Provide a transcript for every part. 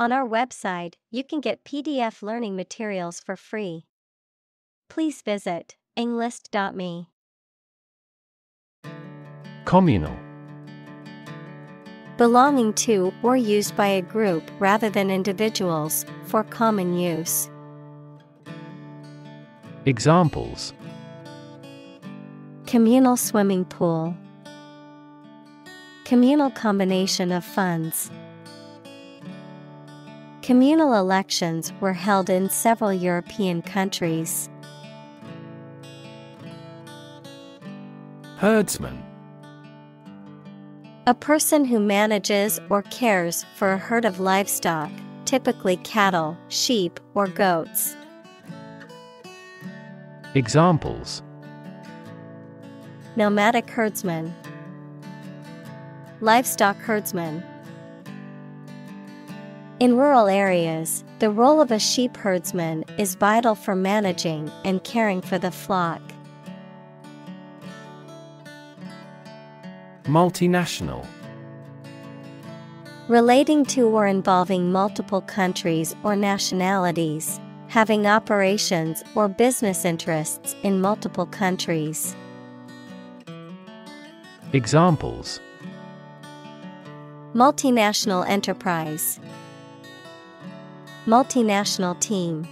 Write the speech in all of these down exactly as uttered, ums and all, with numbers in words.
On our website, you can get P D F learning materials for free. Please visit englist dot me. Communal. Belonging to or used by a group rather than individuals, for common use. Examples: communal swimming pool, communal combination of funds. Communal elections were held in several European countries. Herdsman. A person who manages or cares for a herd of livestock, typically cattle, sheep, or goats. Examples: nomadic herdsman, livestock herdsman. In rural areas, the role of a sheep herdsman is vital for managing and caring for the flock. Multinational. Relating to or involving multiple countries or nationalities, having operations or business interests in multiple countries. Examples: multinational enterprise, multinational team.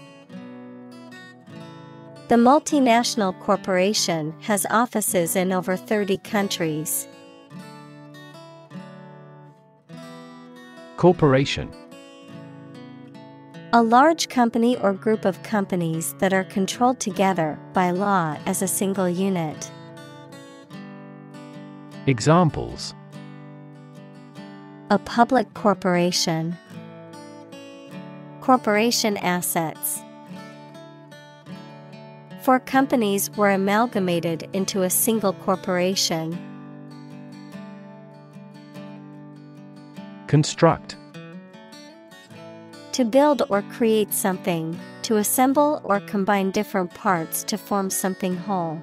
The multinational corporation has offices in over thirty countries. Corporation. A large company or group of companies that are controlled together by law as a single unit. Examples: a public corporation, corporation assets. Four companies were amalgamated into a single corporation. Construct. To build or create something, to assemble or combine different parts to form something whole.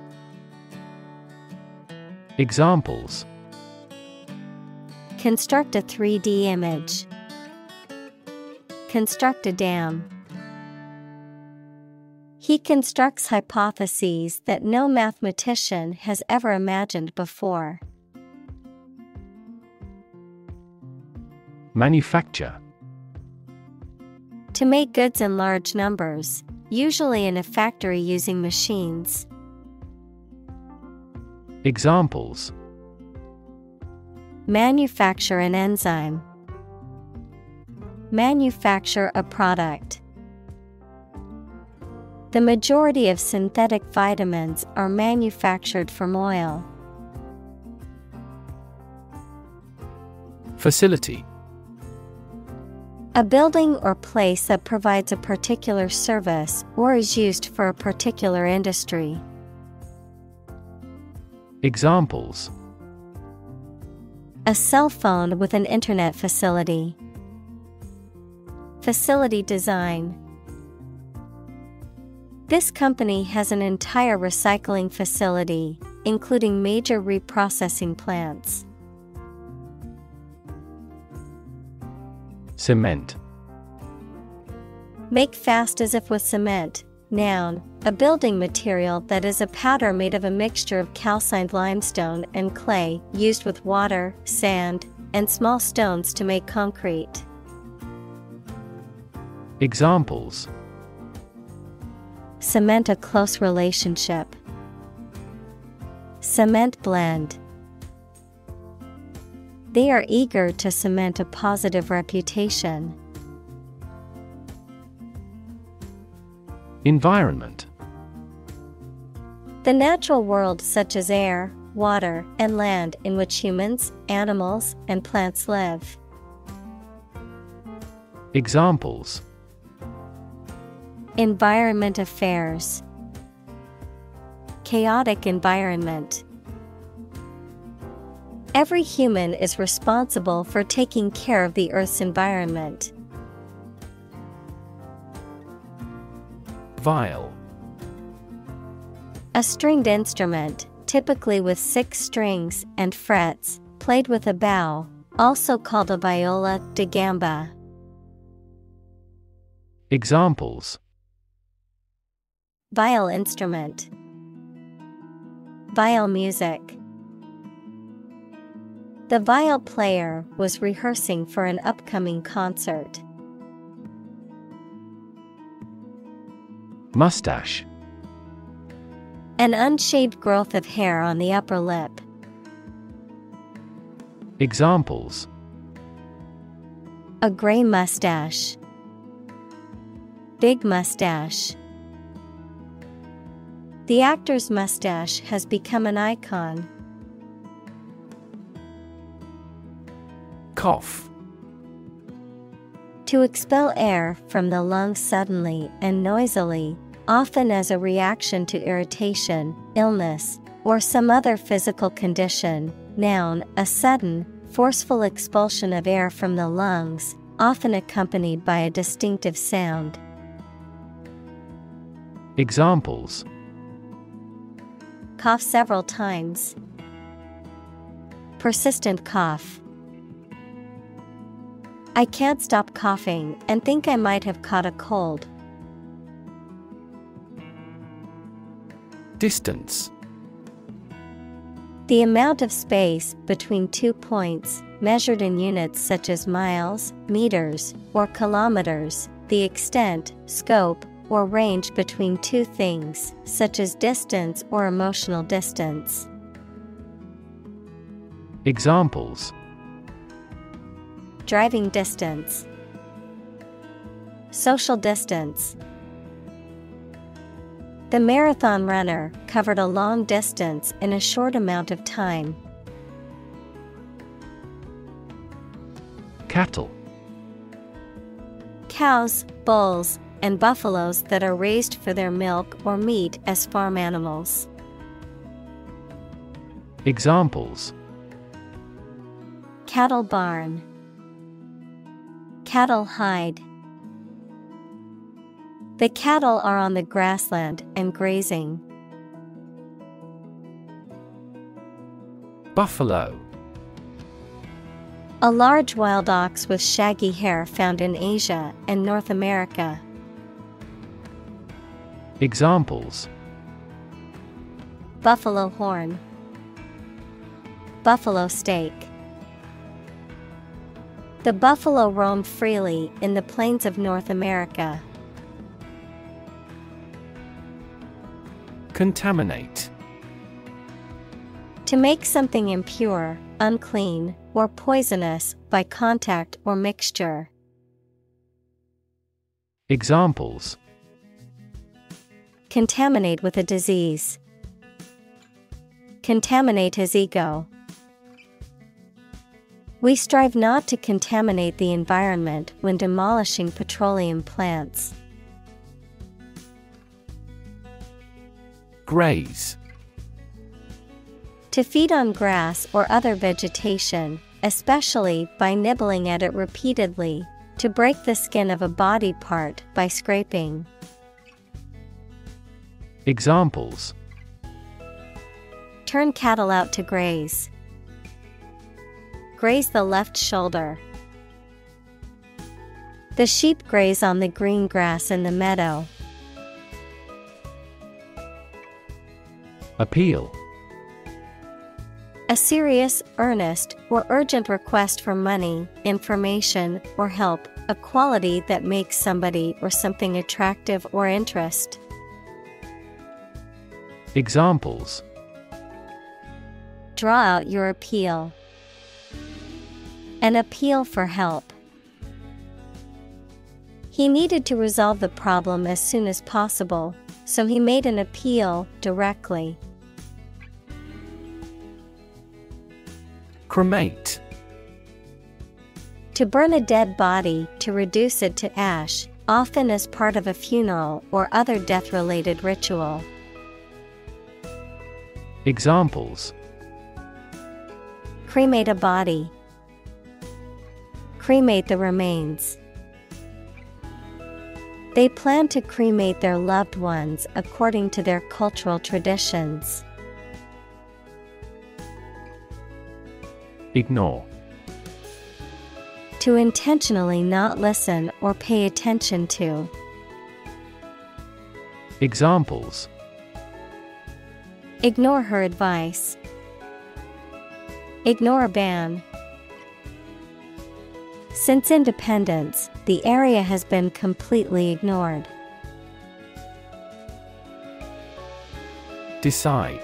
Examples: construct a three D image, construct a dam. He constructs hypotheses that no mathematician has ever imagined before. Manufacture. To make goods in large numbers, usually in a factory using machines. Examples: manufacture an enzyme, manufacture a product. The majority of synthetic vitamins are manufactured from oil. Facility. A building or place that provides a particular service or is used for a particular industry. Examples: a cell phone with an internet facility, facility design. This company has an entire recycling facility, including major reprocessing plants. Cement. Make fast as if with cement. Noun, a building material that is a powder made of a mixture of calcined limestone and clay, used with water, sand, and small stones to make concrete. Examples: cement a close relationship, cement blend. They are eager to cement a positive reputation. Environment. The natural world, such as air, water, and land, in which humans, animals, and plants live. Examples: environment affairs, chaotic environment. Every human is responsible for taking care of the Earth's environment. Viol. A stringed instrument, typically with six strings and frets, played with a bow, also called a viola da gamba. Examples: viol instrument, viol music. The viol player was rehearsing for an upcoming concert. Mustache. An unshaved growth of hair on the upper lip. Examples: a gray mustache, big mustache. The actor's mustache has become an icon. Cough. To expel air from the lungs suddenly and noisily, often as a reaction to irritation, illness, or some other physical condition. Noun, a sudden, forceful expulsion of air from the lungs, often accompanied by a distinctive sound. Examples: cough several times, persistent cough. I can't stop coughing and think I might have caught a cold. Distance. The amount of space between two points, measured in units such as miles, meters, or kilometers, the extent, scope, or range between two things, such as distance or emotional distance. Examples: driving distance, social distance. The marathon runner covered a long distance in a short amount of time. Cattle. Cows, bulls, and buffaloes that are raised for their milk or meat as farm animals. Examples: cattle barn, cattle hide. The cattle are on the grassland and grazing. Buffalo. A large wild ox with shaggy hair found in Asia and North America. Examples: buffalo horn, buffalo steak. The buffalo roamed freely in the plains of North America. Contaminate. To make something impure, unclean, or poisonous by contact or mixture. Examples: contaminate with a disease, contaminate his ego. We strive not to contaminate the environment when demolishing petroleum plants. Graze. To feed on grass or other vegetation, especially by nibbling at it repeatedly, to break the skin of a body part by scraping. Examples: turn cattle out to graze, graze the left shoulder. The sheep graze on the green grass in the meadow. Appeal. A serious, earnest, or urgent request for money, information, or help, a quality that makes somebody or something attractive or interest. Examples: draw out your appeal, an appeal for help. He needed to resolve the problem as soon as possible, so he made an appeal directly. Cremate. To burn a dead body to reduce it to ash, often as part of a funeral or other death-related ritual. Examples: cremate a body, cremate the remains. They plan to cremate their loved ones according to their cultural traditions. Ignore. To intentionally not listen or pay attention to, Examples: ignore her advice, ignore a ban. Since independence, the area has been completely ignored. Decide.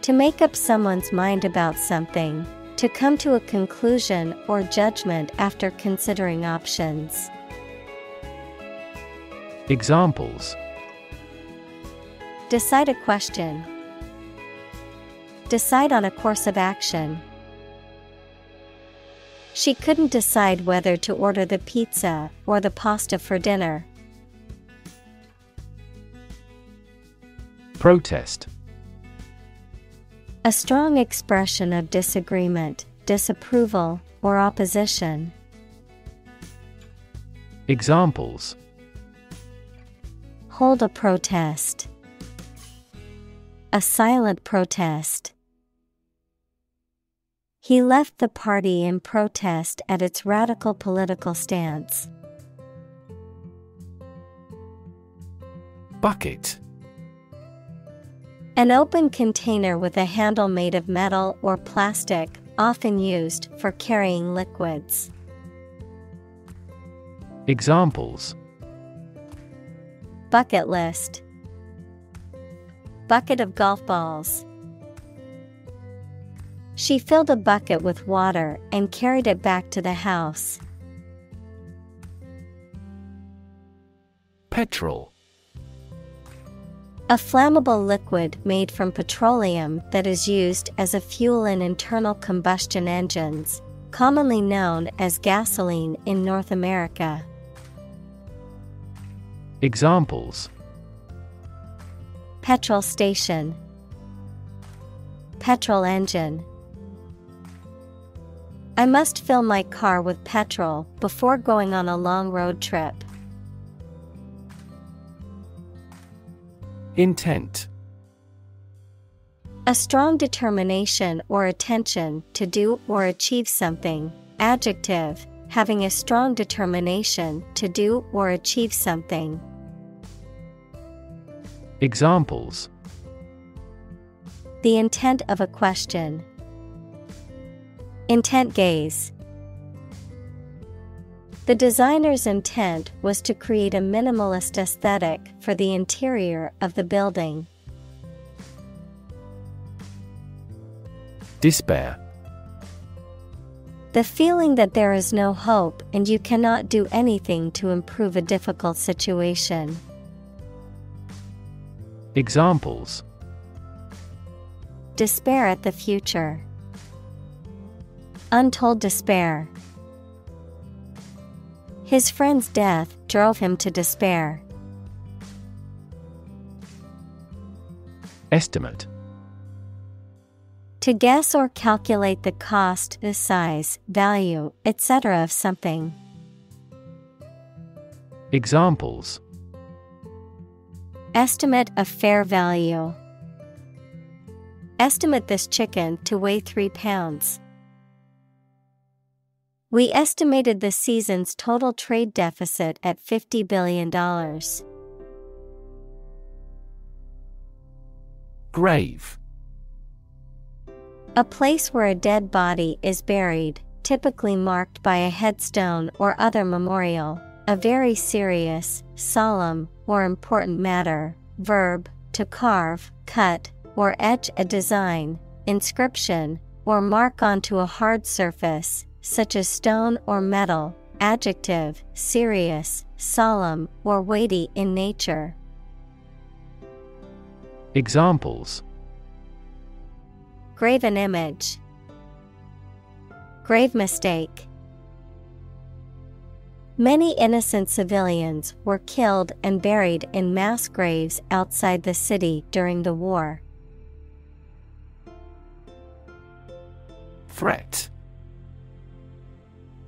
To make up someone's mind about something, to come to a conclusion or judgment after considering options. Examples: decide a question, decide on a course of action. She couldn't decide whether to order the pizza or the pasta for dinner. Protest. A strong expression of disagreement, disapproval, or opposition. Examples: hold a protest, a silent protest. He left the party in protest at its radical political stance. Bucket. An open container with a handle made of metal or plastic, often used for carrying liquids. Examples: bucket list, bucket of golf balls. She filled a bucket with water and carried it back to the house. Petrol. A flammable liquid made from petroleum that is used as a fuel in internal combustion engines, commonly known as gasoline in North America. Examples: petrol station, petrol engine. I must fill my car with petrol before going on a long road trip. Intent. A strong determination or attention to do or achieve something. Adjective, having a strong determination to do or achieve something. Examples: the intent of a question, intent gaze. The designer's intent was to create a minimalist aesthetic for the interior of the building. Despair. The feeling that there is no hope and you cannot do anything to improve a difficult situation. Examples: despair at the future, untold despair. His friend's death drove him to despair. Estimate. To guess or calculate the cost, the size, value, et cetera of something. Examples: estimate of fair value, estimate this chicken to weigh three pounds. We estimated the season's total trade deficit at fifty billion dollars. Grave. A place where a dead body is buried, typically marked by a headstone or other memorial. A very serious, solemn, or important matter. Verb, to carve, cut, or etch a design, inscription, or mark onto a hard surface, such as stone or metal. Adjective, serious, solemn, or weighty in nature. Examples: graven image, grave mistake. Many innocent civilians were killed and buried in mass graves outside the city during the war. Threat.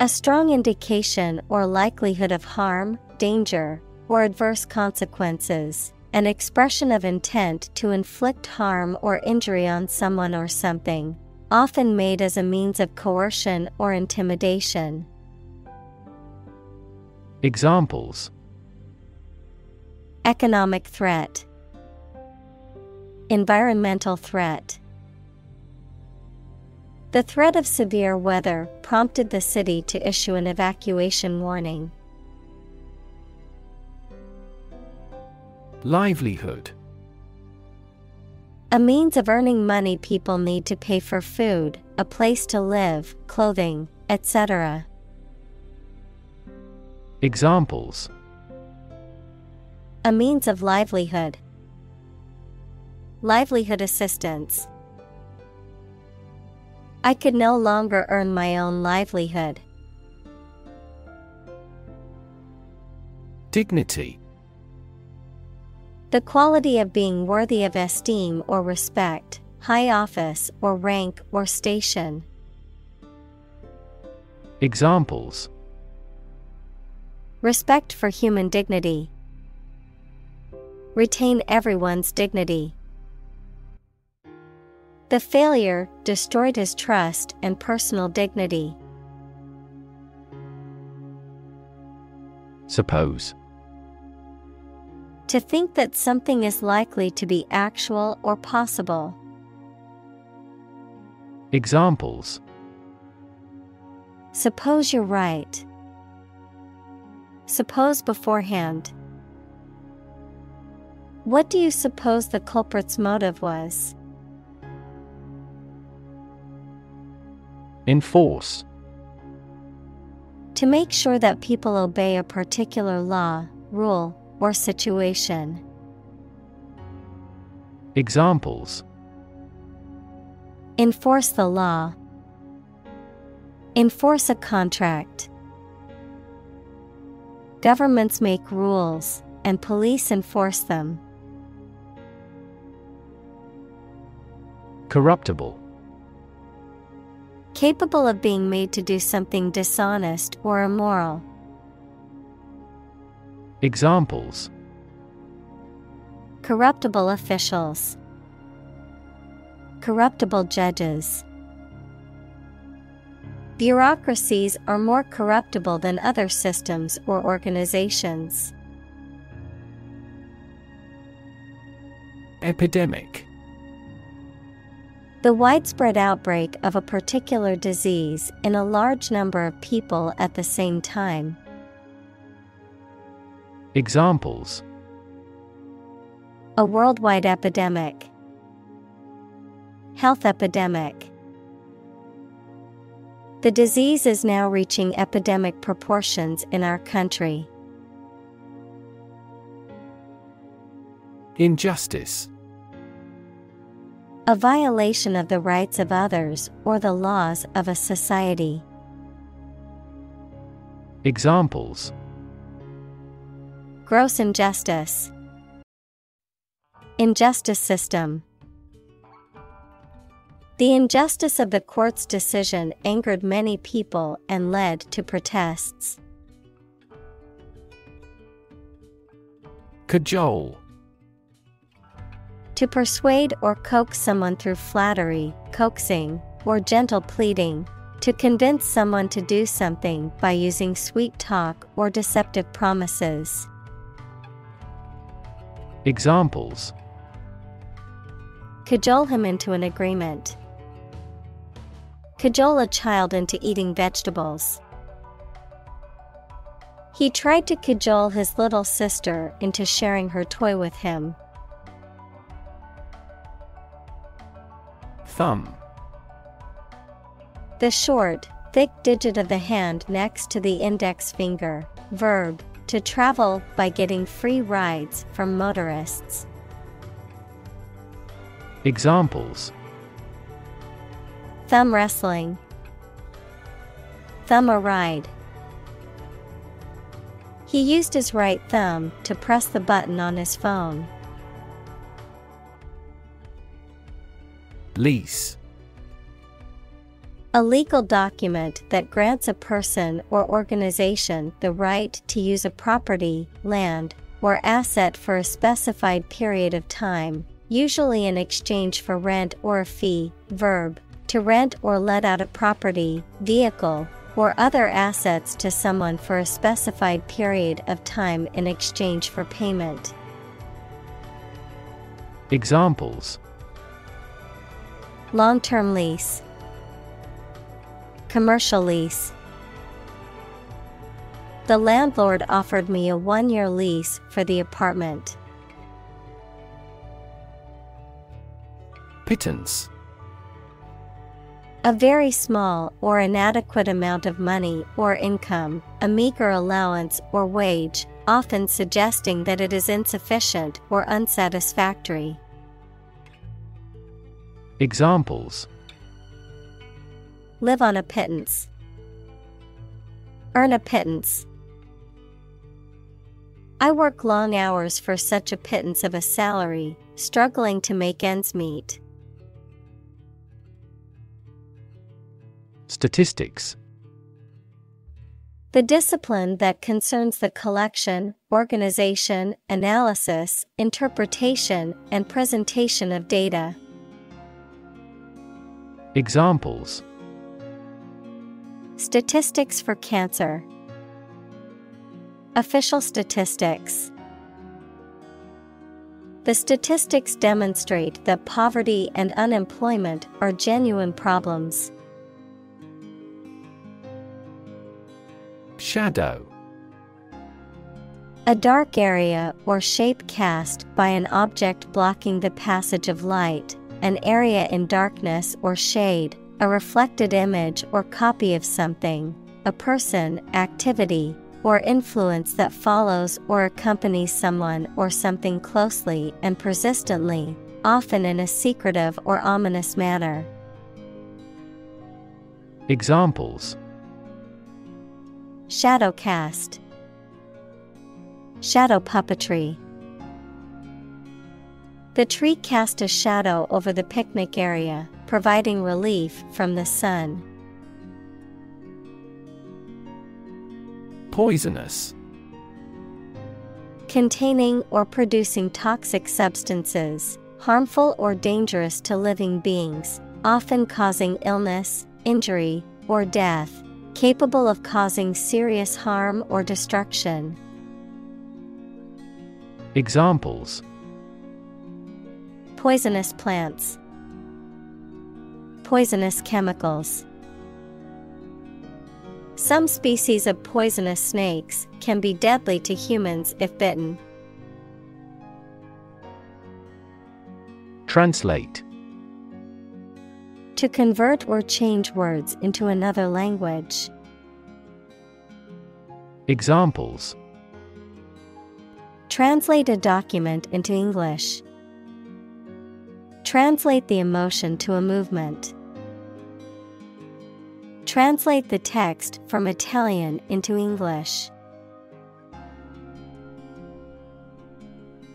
A strong indication or likelihood of harm, danger, or adverse consequences. An expression of intent to inflict harm or injury on someone or something, often made as a means of coercion or intimidation. Examples: Economic threat, environmental threat. The threat of severe weather prompted the city to issue an evacuation warning. Livelihood. A means of earning money people need to pay for food, a place to live, clothing, et cetera. Examples. A means of livelihood. Livelihood assistance. I could no longer earn my own livelihood. Dignity. The quality of being worthy of esteem or respect, high office or rank or station. Examples. Respect for human dignity. Retain everyone's dignity. The failure destroyed his trust and personal dignity. Suppose. To think that something is likely to be actual or possible. Examples. Suppose you're right. Suppose beforehand. What do you suppose the culprit's motive was? Enforce. To make sure that people obey a particular law, rule, or situation. Examples. Enforce the law. Enforce a contract. Governments make rules, and police enforce them. Corruptible. Capable of being made to do something dishonest or immoral. Examples. Corruptible officials. Corruptible judges. Bureaucracies are more corruptible than other systems or organizations. Epidemic. The widespread outbreak of a particular disease in a large number of people at the same time. Examples. A worldwide epidemic. Health epidemic. The disease is now reaching epidemic proportions in our country. Injustice. A violation of the rights of others or the laws of a society. Examples. Gross injustice. Injustice system. The injustice of the court's decision angered many people and led to protests. Cajole. To persuade or coax someone through flattery, coaxing, or gentle pleading, to convince someone to do something by using sweet talk or deceptive promises. Examples. Cajole him into an agreement. Cajole a child into eating vegetables. He tried to cajole his little sister into sharing her toy with him. Thumb. The short, thick digit of the hand next to the index finger. Verb, to travel by getting free rides from motorists. Examples. Thumb wrestling. Thumb a ride. He used his right thumb to press the button on his phone. Lease. A legal document that grants a person or organization the right to use a property, land, or asset for a specified period of time, usually in exchange for rent or a fee. Verb, to rent or let out a property, vehicle, or other assets to someone for a specified period of time in exchange for payment. Examples: long-term lease, commercial lease. The landlord offered me a one-year lease for the apartment. Pittance. A very small or inadequate amount of money or income, a meager allowance or wage, often suggesting that it is insufficient or unsatisfactory. Examples: live on a pittance, earn a pittance. I work long hours for such a pittance of a salary, struggling to make ends meet. Statistics. The discipline that concerns the collection, organization, analysis, interpretation, and presentation of data. Examples: statistics for cancer, official statistics. The statistics demonstrate that poverty and unemployment are genuine problems. Shadow. A dark area or shape cast by an object blocking the passage of light, an area in darkness or shade, a reflected image or copy of something, a person, activity, or influence that follows or accompanies someone or something closely and persistently, often in a secretive or ominous manner. Examples: shadow cast, shadow puppetry. The tree cast a shadow over the picnic area, providing relief from the sun. Poisonous. Containing or producing toxic substances, harmful or dangerous to living beings, often causing illness, injury, or death, capable of causing serious harm or destruction. Examples: poisonous plants, poisonous chemicals. Some species of poisonous snakes can be deadly to humans if bitten. Translate. To convert or change words into another language. Examples: translate a document into English. Translate the emotion to a movement. Translate the text from Italian into English.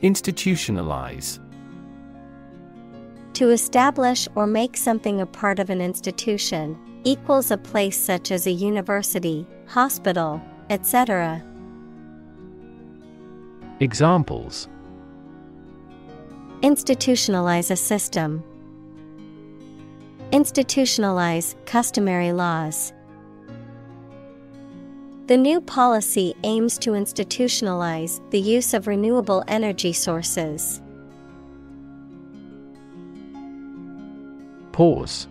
Institutionalize. To establish or make something a part of an institution, equals a place such as a university, hospital, et cetera. Examples: institutionalize a system, institutionalize customary laws. The new policy aims to institutionalize the use of renewable energy sources. Pause.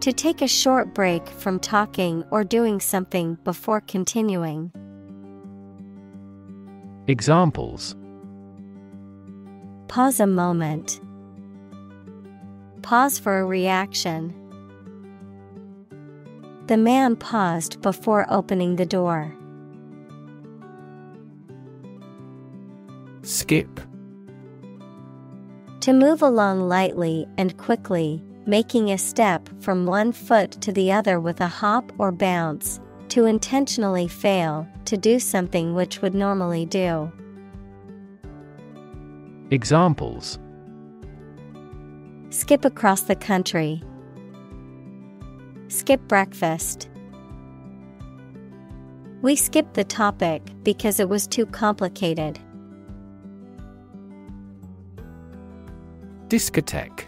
To take a short break from talking or doing something before continuing. Examples: pause a moment, pause for a reaction. The man paused before opening the door. Skip. To move along lightly and quickly, making a step from one foot to the other with a hop or bounce, to intentionally fail to do something which would normally do. Examples: skip across the country, skip breakfast. We skipped the topic because it was too complicated. Discotheque.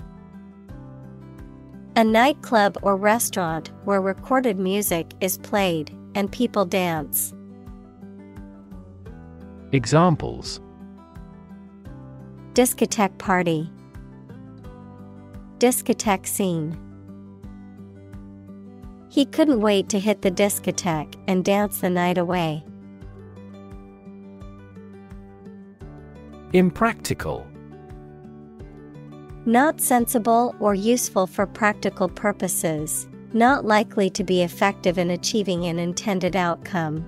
A nightclub or restaurant where recorded music is played and people dance. Examples: Discotheque party. Discotheque scene. He couldn't wait to hit the discotheque and dance the night away. Impractical. Not sensible or useful for practical purposes, not likely to be effective in achieving an intended outcome.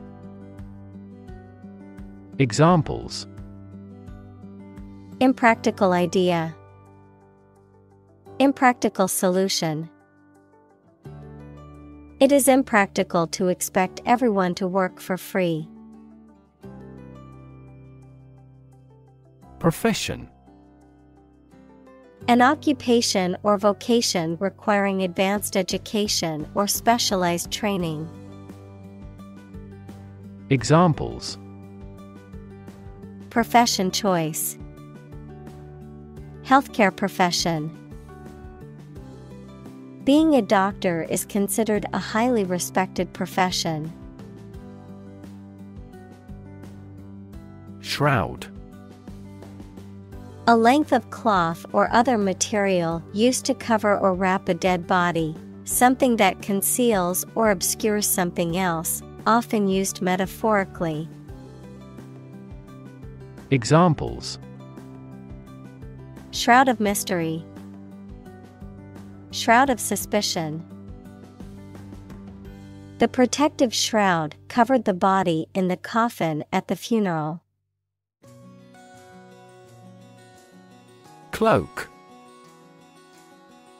Examples: impractical idea, impractical solution. It is impractical to expect everyone to work for free. Profession. An occupation or vocation requiring advanced education or specialized training. Examples: profession choice, healthcare profession. Being a doctor is considered a highly respected profession. Shroud. A length of cloth or other material used to cover or wrap a dead body, something that conceals or obscures something else, often used metaphorically. Examples: shroud of mystery, shroud of suspicion. The protective shroud covered the body in the coffin at the funeral. Cloak.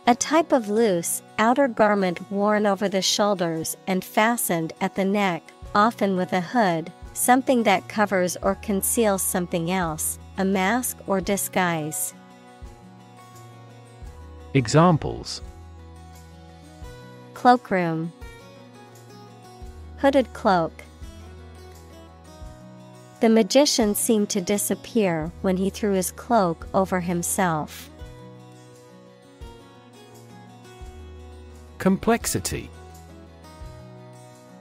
A type of loose, outer garment worn over the shoulders and fastened at the neck, often with a hood, something that covers or conceals something else, a mask or disguise. Examples: cloakroom, hooded cloak. The magician seemed to disappear when he threw his cloak over himself. Complexity.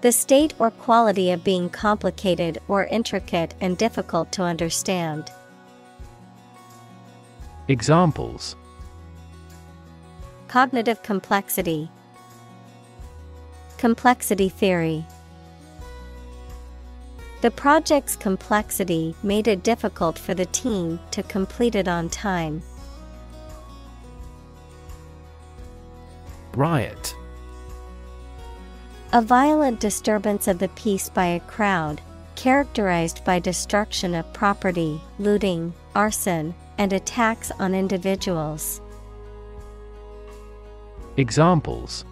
The state or quality of being complicated or intricate and difficult to understand. Examples: cognitive complexity, complexity theory. The project's complexity made it difficult for the team to complete it on time. Riot. A violent disturbance of the peace by a crowd, characterized by destruction of property, looting, arson, and attacks on individuals. Examples: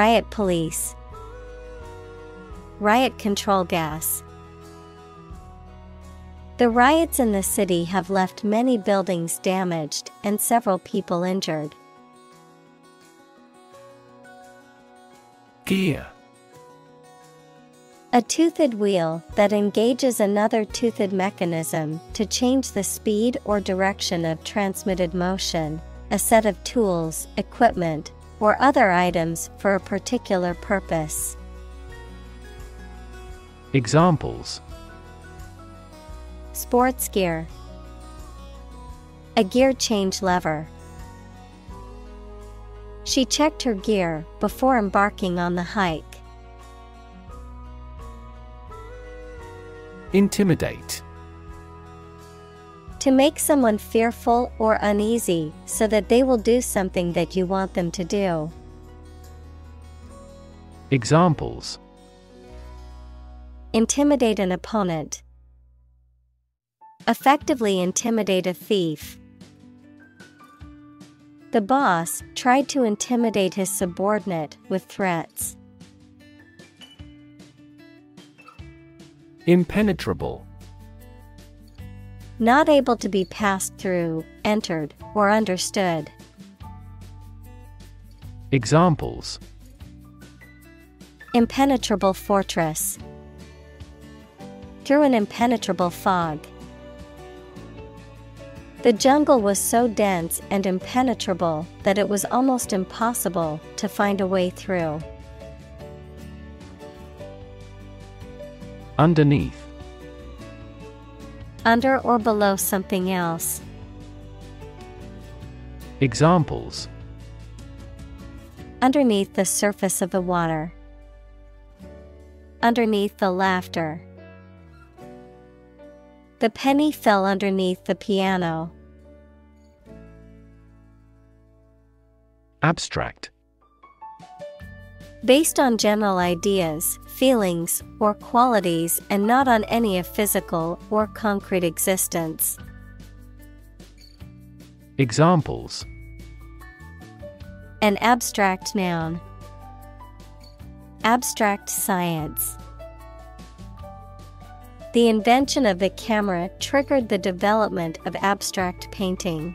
riot police, riot control gas. The riots in the city have left many buildings damaged and several people injured. Gear. A toothed wheel that engages another toothed mechanism to change the speed or direction of transmitted motion, a set of tools, equipment, or other items for a particular purpose. Examples: sports gear, a gear change lever. She checked her gear before embarking on the hike. Intimidate. To make someone fearful or uneasy so that they will do something that you want them to do. Examples: intimidate an opponent, effectively intimidate a thief. The boss tried to intimidate his subordinate with threats. Impenetrable. Not able to be passed through, entered, or understood. Examples: impenetrable fortress, through an impenetrable fog. The jungle was so dense and impenetrable that it was almost impossible to find a way through. Underneath. under or below something else. Examples: underneath the surface of the water. Underneath the laughter. The penny fell underneath the piano. Abstract. Based on general ideas, feelings, or qualities, and not on any of physical or concrete existence. Examples: an abstract noun. Abstract science. The invention of the camera triggered the development of abstract painting.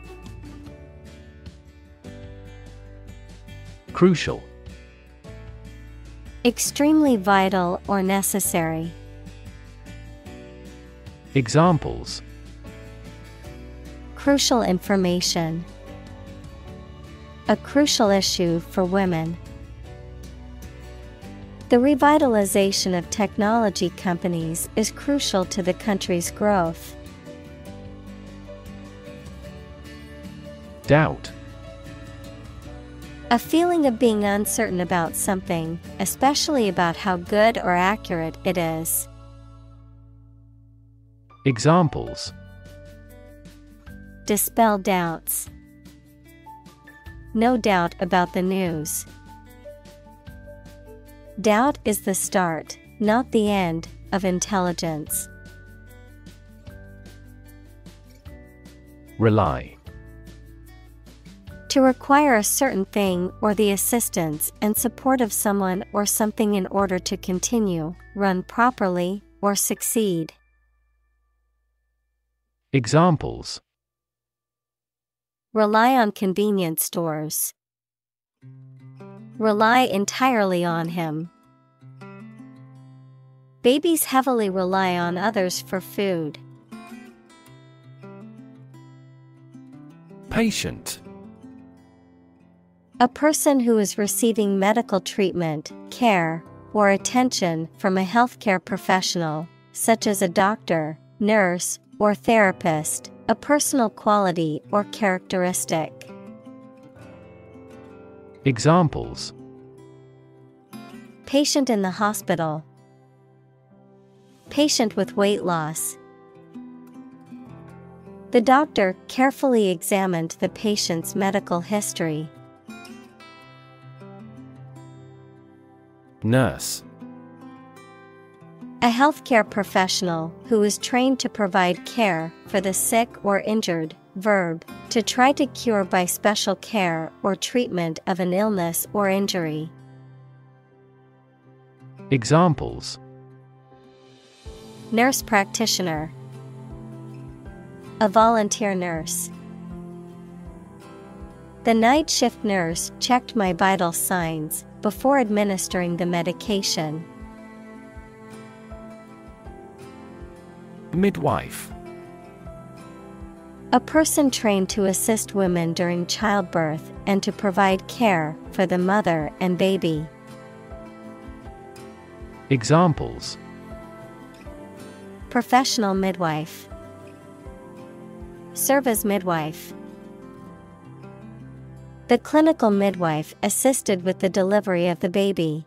Crucial. Extremely vital or necessary. Examples: crucial information. A crucial issue for women. The revitalization of technology companies is crucial to the country's growth. Doubt. A feeling of being uncertain about something, especially about how good or accurate it is. Examples: dispel doubts. No doubt about the news. Doubt is the start, not the end, of intelligence. Rely. To require a certain thing or the assistance and support of someone or something in order to continue, run properly, or succeed. Examples: rely on convenience stores. Rely entirely on him. Babies heavily rely on others for food. Patient. A person who is receiving medical treatment, care, or attention from a healthcare professional, such as a doctor, nurse, or therapist, a personal quality or characteristic. Examples: patient in the hospital. Patient with weight loss. The doctor carefully examined the patient's medical history. Nurse. A healthcare professional who is trained to provide care for the sick or injured. Verb, to try to cure by special care or treatment of an illness or injury. Examples: nurse practitioner. A volunteer nurse. The night shift nurse checked my vital signs before administering the medication. Midwife. A person trained to assist women during childbirth and to provide care for the mother and baby. Examples: professional midwife. Serve as midwife. The clinical midwife assisted with the delivery of the baby.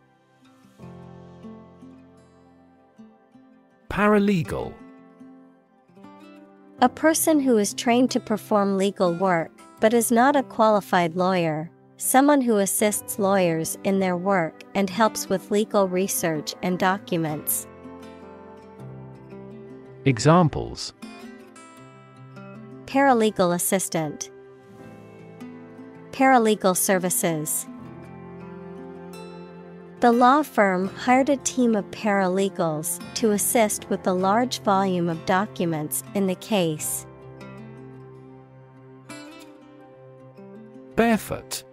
Paralegal. A person who is trained to perform legal work, but is not a qualified lawyer, someone who assists lawyers in their work and helps with legal research and documents. Examples: paralegal assistant. Paralegal services. The law firm hired a team of paralegals to assist with the large volume of documents in the case. Barefoot.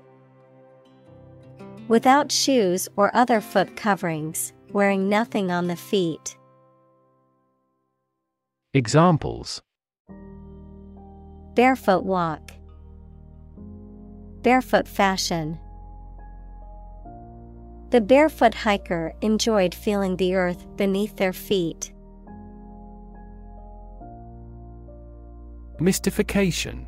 Without shoes or other foot coverings, wearing nothing on the feet. Examples: barefoot walk. Barefoot fashion. The barefoot hiker enjoyed feeling the earth beneath their feet. Mystification.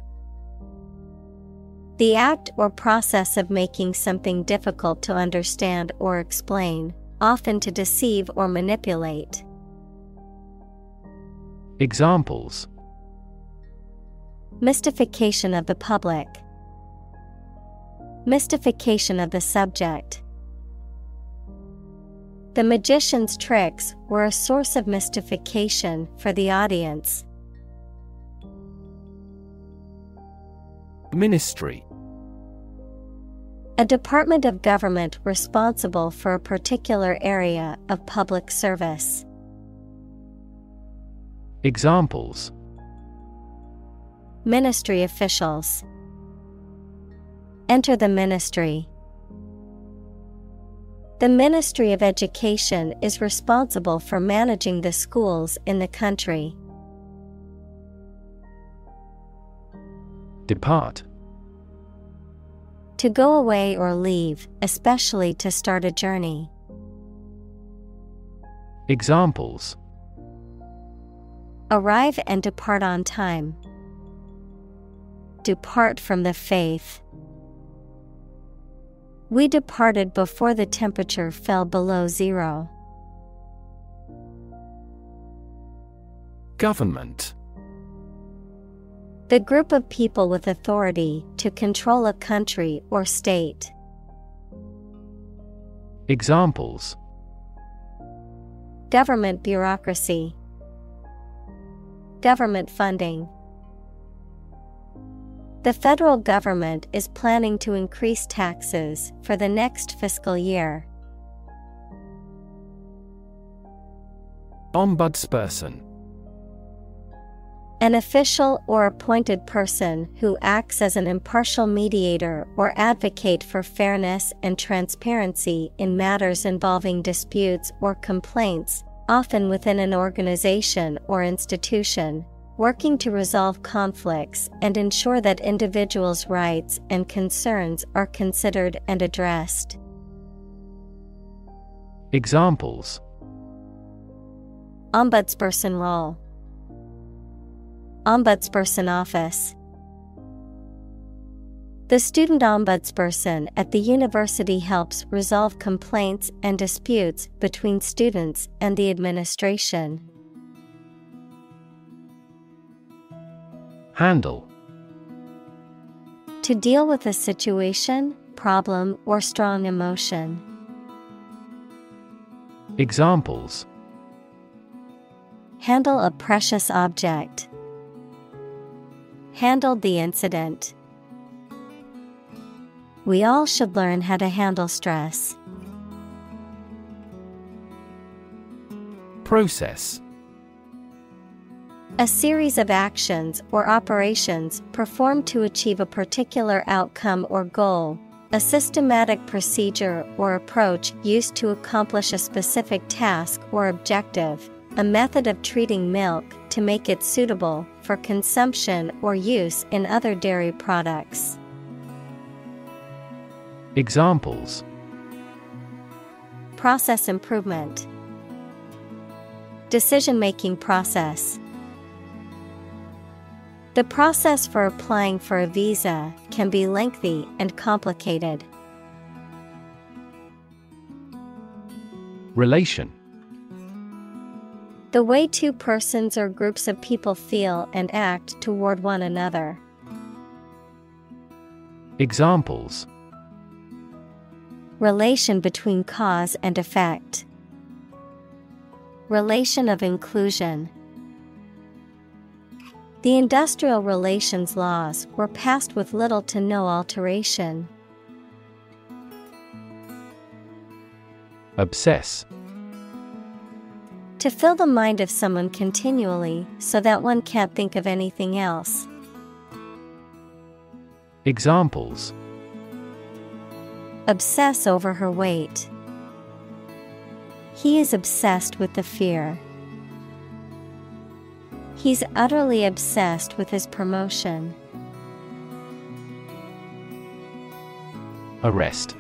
The act or process of making something difficult to understand or explain, often to deceive or manipulate. Examples: mystification of the public, mystification of the subject. The magician's tricks were a source of mystification for the audience. Ministry. A department of government responsible for a particular area of public service. Examples: ministry officials. Enter the ministry. The Ministry of Education is responsible for managing the schools in the country. Depart. To go away or leave, especially to start a journey. Examples: arrive and depart on time. Depart from the faith. We departed before the temperature fell below zero. Government. The group of people with authority to control a country or state. Examples: government bureaucracy, government funding. The federal government is planning to increase taxes for the next fiscal year. Ombudsperson. An official or appointed person who acts as an impartial mediator or advocate for fairness and transparency in matters involving disputes or complaints, often within an organization or institution, working to resolve conflicts and ensure that individuals' rights and concerns are considered and addressed. Examples: ombudsperson role, ombudsperson office. The student ombudsperson at the university helps resolve complaints and disputes between students and the administration. Handle. To deal with a situation, problem, or strong emotion. Examples: handle a precious object. Handled the incident. We all should learn how to handle stress. Process. A series of actions or operations performed to achieve a particular outcome or goal, a systematic procedure or approach used to accomplish a specific task or objective, a method of treating milk to make it suitable for consumption or use in other dairy products. Examples: process improvement, decision-making process. The process for applying for a visa can be lengthy and complicated. Relation. The way two persons or groups of people feel and act toward one another. Examples: relation between cause and effect, relation of inclusion. The industrial relations laws were passed with little to no alteration. Obsess. To fill the mind of someone continually so that one can't think of anything else. Examples: obsess over her weight. He is obsessed with the fear. He's utterly obsessed with his promotion. Arrest.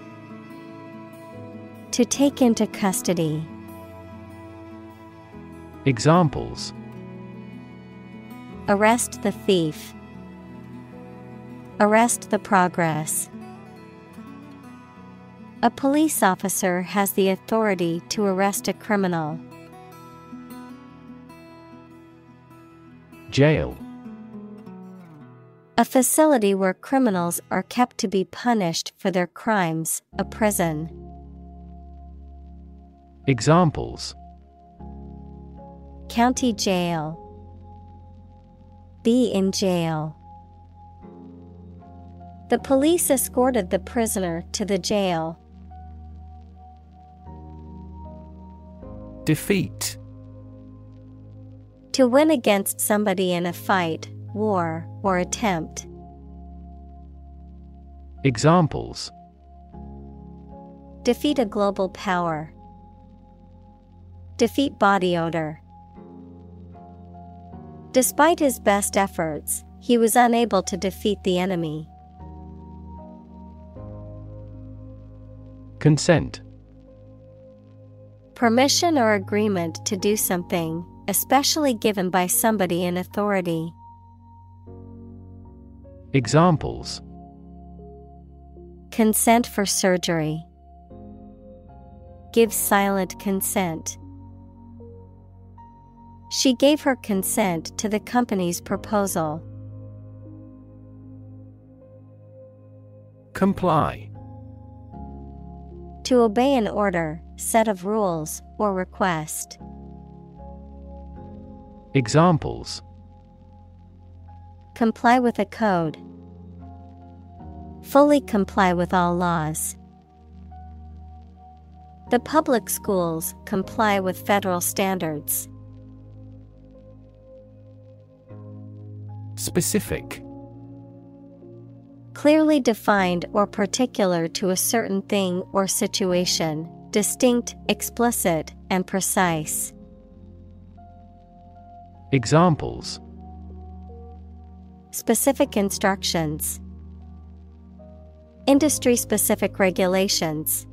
To take into custody. Examples: Arrest the thief. Arrest the progress. A police officer has the authority to arrest a criminal. Jail. A facility where criminals are kept to be punished for their crimes, a prison. Examples: county jail. Be in jail. The police escorted the prisoner to the jail. Defeat. To win against somebody in a fight, war, or attempt. Examples: defeat a global power. Defeat body odor. Despite his best efforts, he was unable to defeat the enemy. Consent. Permission or agreement to do something, especially given by somebody in authority. Examples: consent for surgery. Give silent consent. She gave her consent to the company's proposal. Comply. To obey an order, set of rules, or request. Examples: comply with a code. Fully comply with all laws. The public schools comply with federal standards. Specific. Clearly defined or particular to a certain thing or situation, distinct, explicit, and precise. Examples: specific instructions. Industry-specific regulations.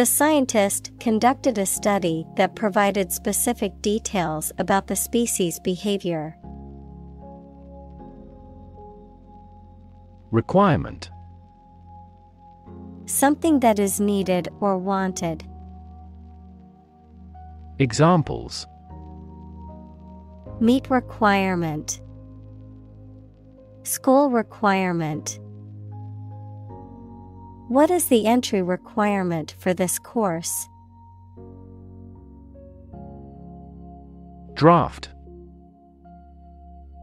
The scientist conducted a study that provided specific details about the species' behavior. Requirement. Something that is needed or wanted. Examples: meet requirement. School requirement. What is the entry requirement for this course? Draft.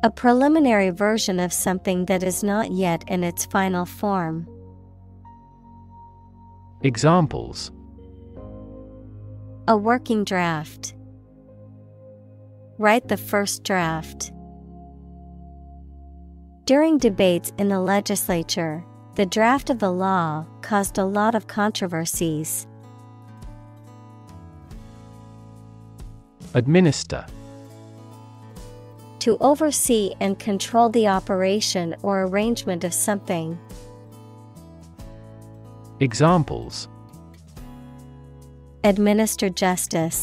A preliminary version of something that is not yet in its final form. Examples: a working draft. Write the first draft. During debates in the legislature, the draft of the law caused a lot of controversies. Administer. To oversee and control the operation or arrangement of something. Examples: administer justice.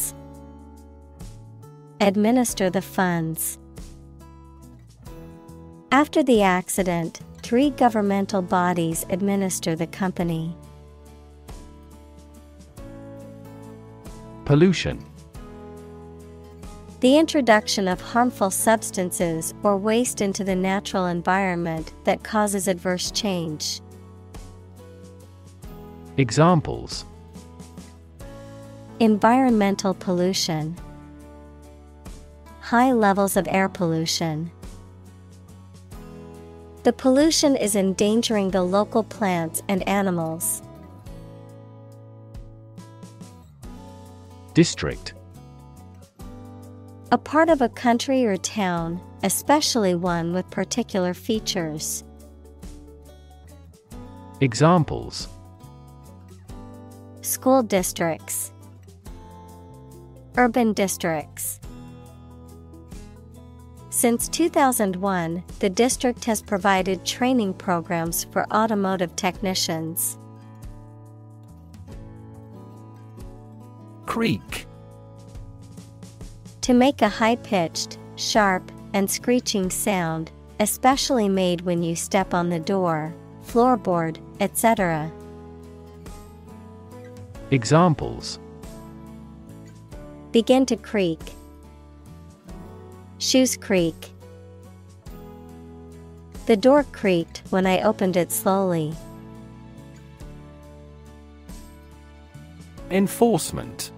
Administer the funds. After the accident, three governmental bodies administer the company. Pollution. The introduction of harmful substances or waste into the natural environment that causes adverse change. Examples: environmental pollution. High levels of air pollution. The pollution is endangering the local plants and animals. District. A part of a country or town, especially one with particular features. Examples: school districts. Urban districts. Since two thousand one, the district has provided training programs for automotive technicians. Creak. To make a high-pitched, sharp, and screeching sound, especially made when you step on the door, floorboard, et cetera. Examples: begin to creak. Shoes creak. The door creaked when I opened it slowly. Enforcement: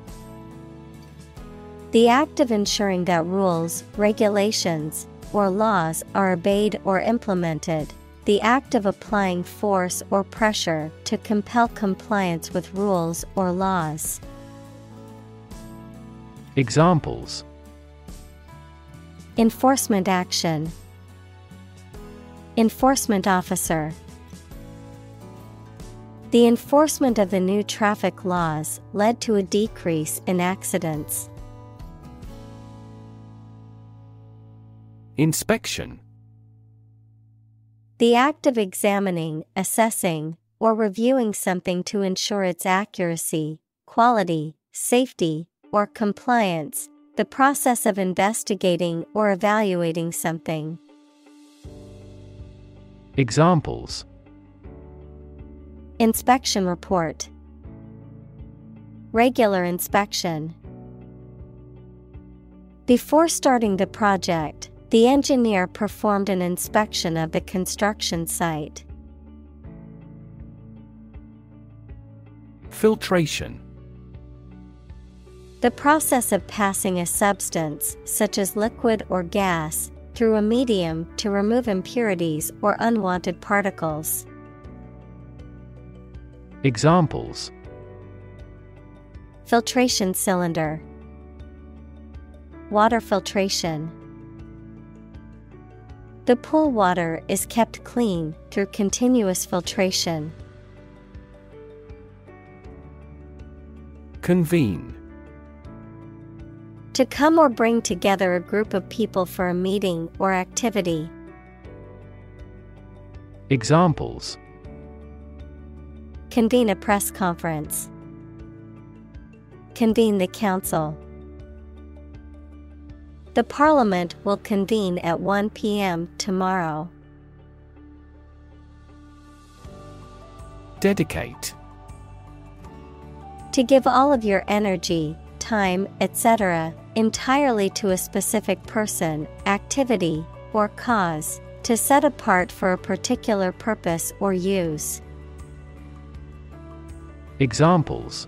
the act of ensuring that rules, regulations, or laws are obeyed or implemented. The act of applying force or pressure to compel compliance with rules or laws. Examples: enforcement action. Enforcement officer. The enforcement of the new traffic laws led to a decrease in accidents. Inspection: the act of examining, assessing, or reviewing something to ensure its accuracy, quality, safety, or compliance, the process of investigating or evaluating something. Examples: inspection report. Regular inspection. Before starting the project, the engineer performed an inspection of the construction site. Filtration: the process of passing a substance, such as liquid or gas, through a medium to remove impurities or unwanted particles. Examples: filtration cylinder. Water filtration. The pool water is kept clean through continuous filtration. Convene: to come or bring together a group of people for a meeting or activity. Examples: convene a press conference. Convene the council. The Parliament will convene at one p.m. tomorrow. Dedicate: to give all of your energy, time, et cetera, entirely to a specific person, activity, or cause, to set apart for a particular purpose or use. Examples: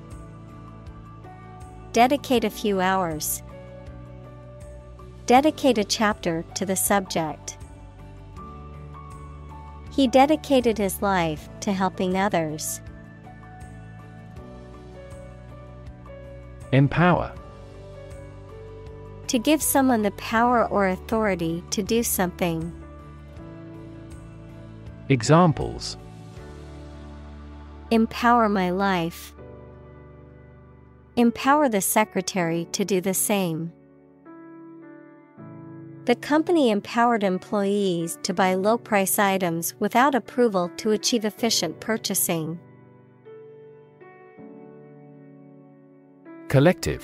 dedicate a few hours. Dedicate a chapter to the subject. He dedicated his life to helping others. Empower: to give someone the power or authority to do something. Examples: empower my life. Empower the secretary to do the same. The company empowered employees to buy low-price items without approval to achieve efficient purchasing. Collective: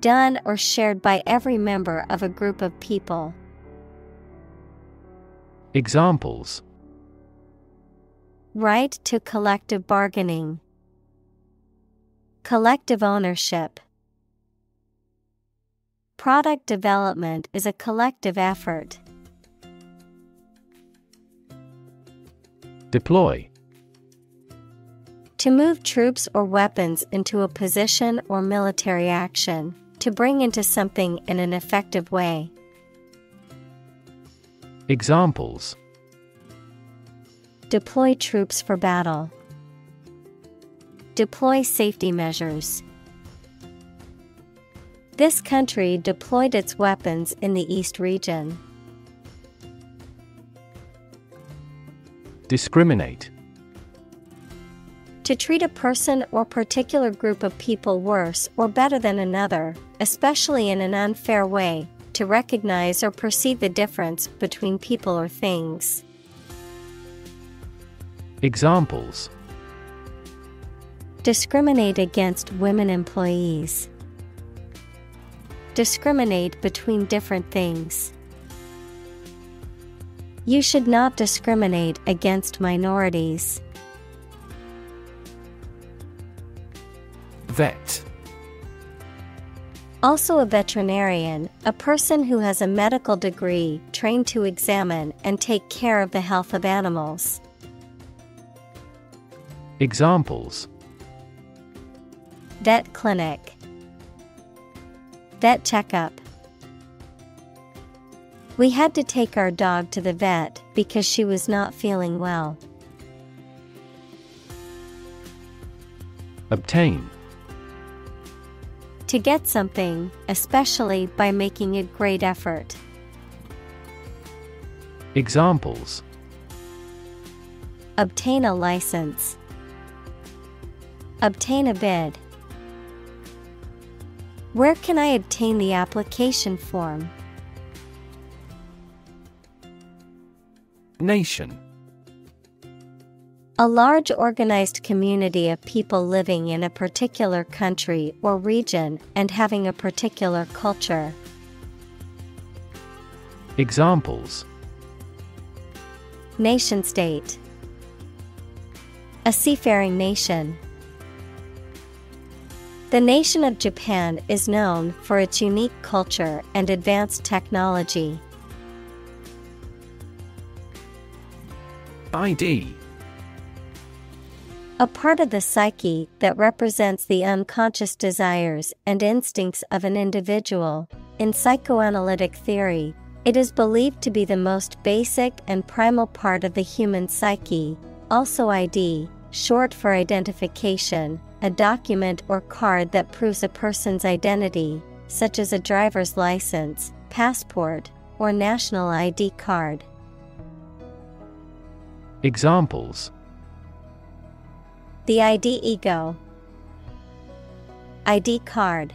done or shared by every member of a group of people. Examples: right to collective bargaining. Collective ownership. Product development is a collective effort. Deploy: to move troops or weapons into a position or military action, to bring into something in an effective way. Examples: deploy troops for battle. Deploy safety measures. This country deployed its weapons in the East region. Discriminate: to treat a person or particular group of people worse or better than another, especially in an unfair way, to recognize or perceive the difference between people or things. Examples: discriminate against women employees. Discriminate between different things. You should not discriminate against minorities. Vet. Also a veterinarian, a person who has a medical degree trained to examine and take care of the health of animals. Examples: vet clinic, vet checkup. We had to take our dog to the vet because she was not feeling well. Obtain. To get something, especially by making a great effort. Examples: obtain a license, obtain a bid. Where can I obtain the application form? Nation. A large organized community of people living in a particular country or region and having a particular culture. Examples: nation state, a seafaring nation. The nation of Japan is known for its unique culture and advanced technology. I D. A part of the psyche that represents the unconscious desires and instincts of an individual. In psychoanalytic theory, it is believed to be the most basic and primal part of the human psyche. Also I D, short for identification, a document or card that proves a person's identity, such as a driver's license, passport, or national I D card. Examples: the I D ego, I D card.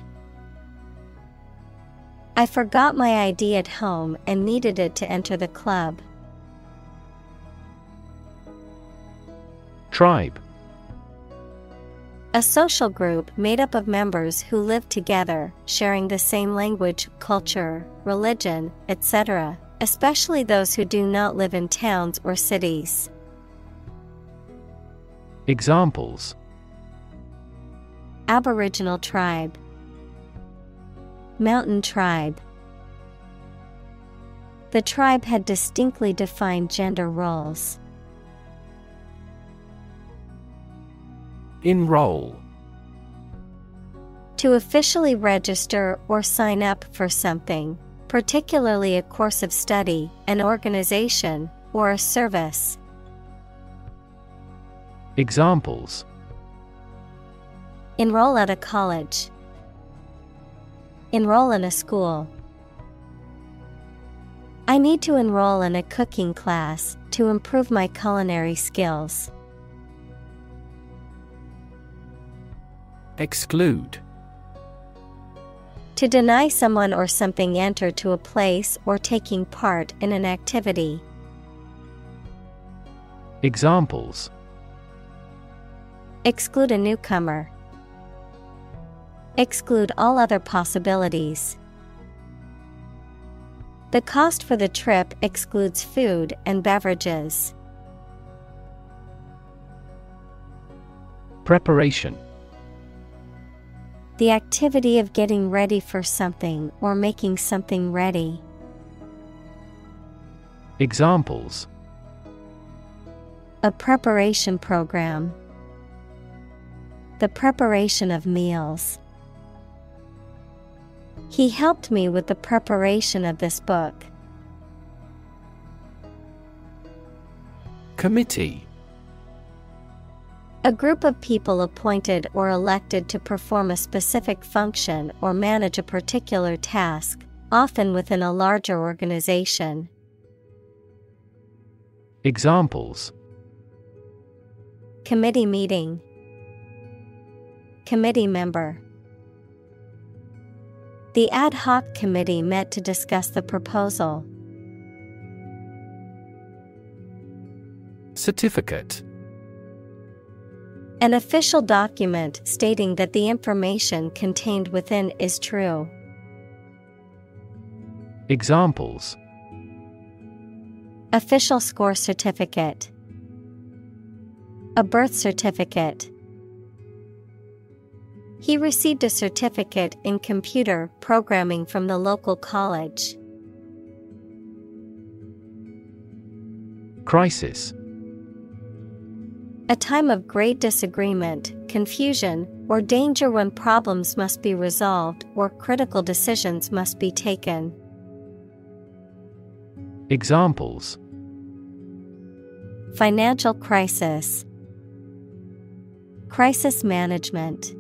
I forgot my I D at home and needed it to enter the club. Tribe. A social group made up of members who live together, sharing the same language, culture, religion, et cetera, especially those who do not live in towns or cities. Examples: Aboriginal tribe, mountain tribe. The tribe had distinctly defined gender roles. Enroll. To officially register or sign up for something, particularly a course of study, an organization, or a service. Examples: enroll at a college, enroll in a school. I need to enroll in a cooking class to improve my culinary skills. Exclude. To deny someone or something enter to a place or taking part in an activity. Examples: exclude a newcomer, exclude all other possibilities. The cost for the trip excludes food and beverages. Preparation. The activity of getting ready for something or making something ready. Examples: a preparation program, the preparation of meals. He helped me with the preparation of this book. Committee. A group of people appointed or elected to perform a specific function or manage a particular task, often within a larger organization. Examples: committee meeting, committee member. The ad hoc committee met to discuss the proposal. Certificate. An official document stating that the information contained within is true. Examples: Official score certificate, a birth certificate. He received a certificate in computer programming from the local college. Crisis: a time of great disagreement, confusion, or danger when problems must be resolved or critical decisions must be taken. Examples: Financial crisis, crisis management.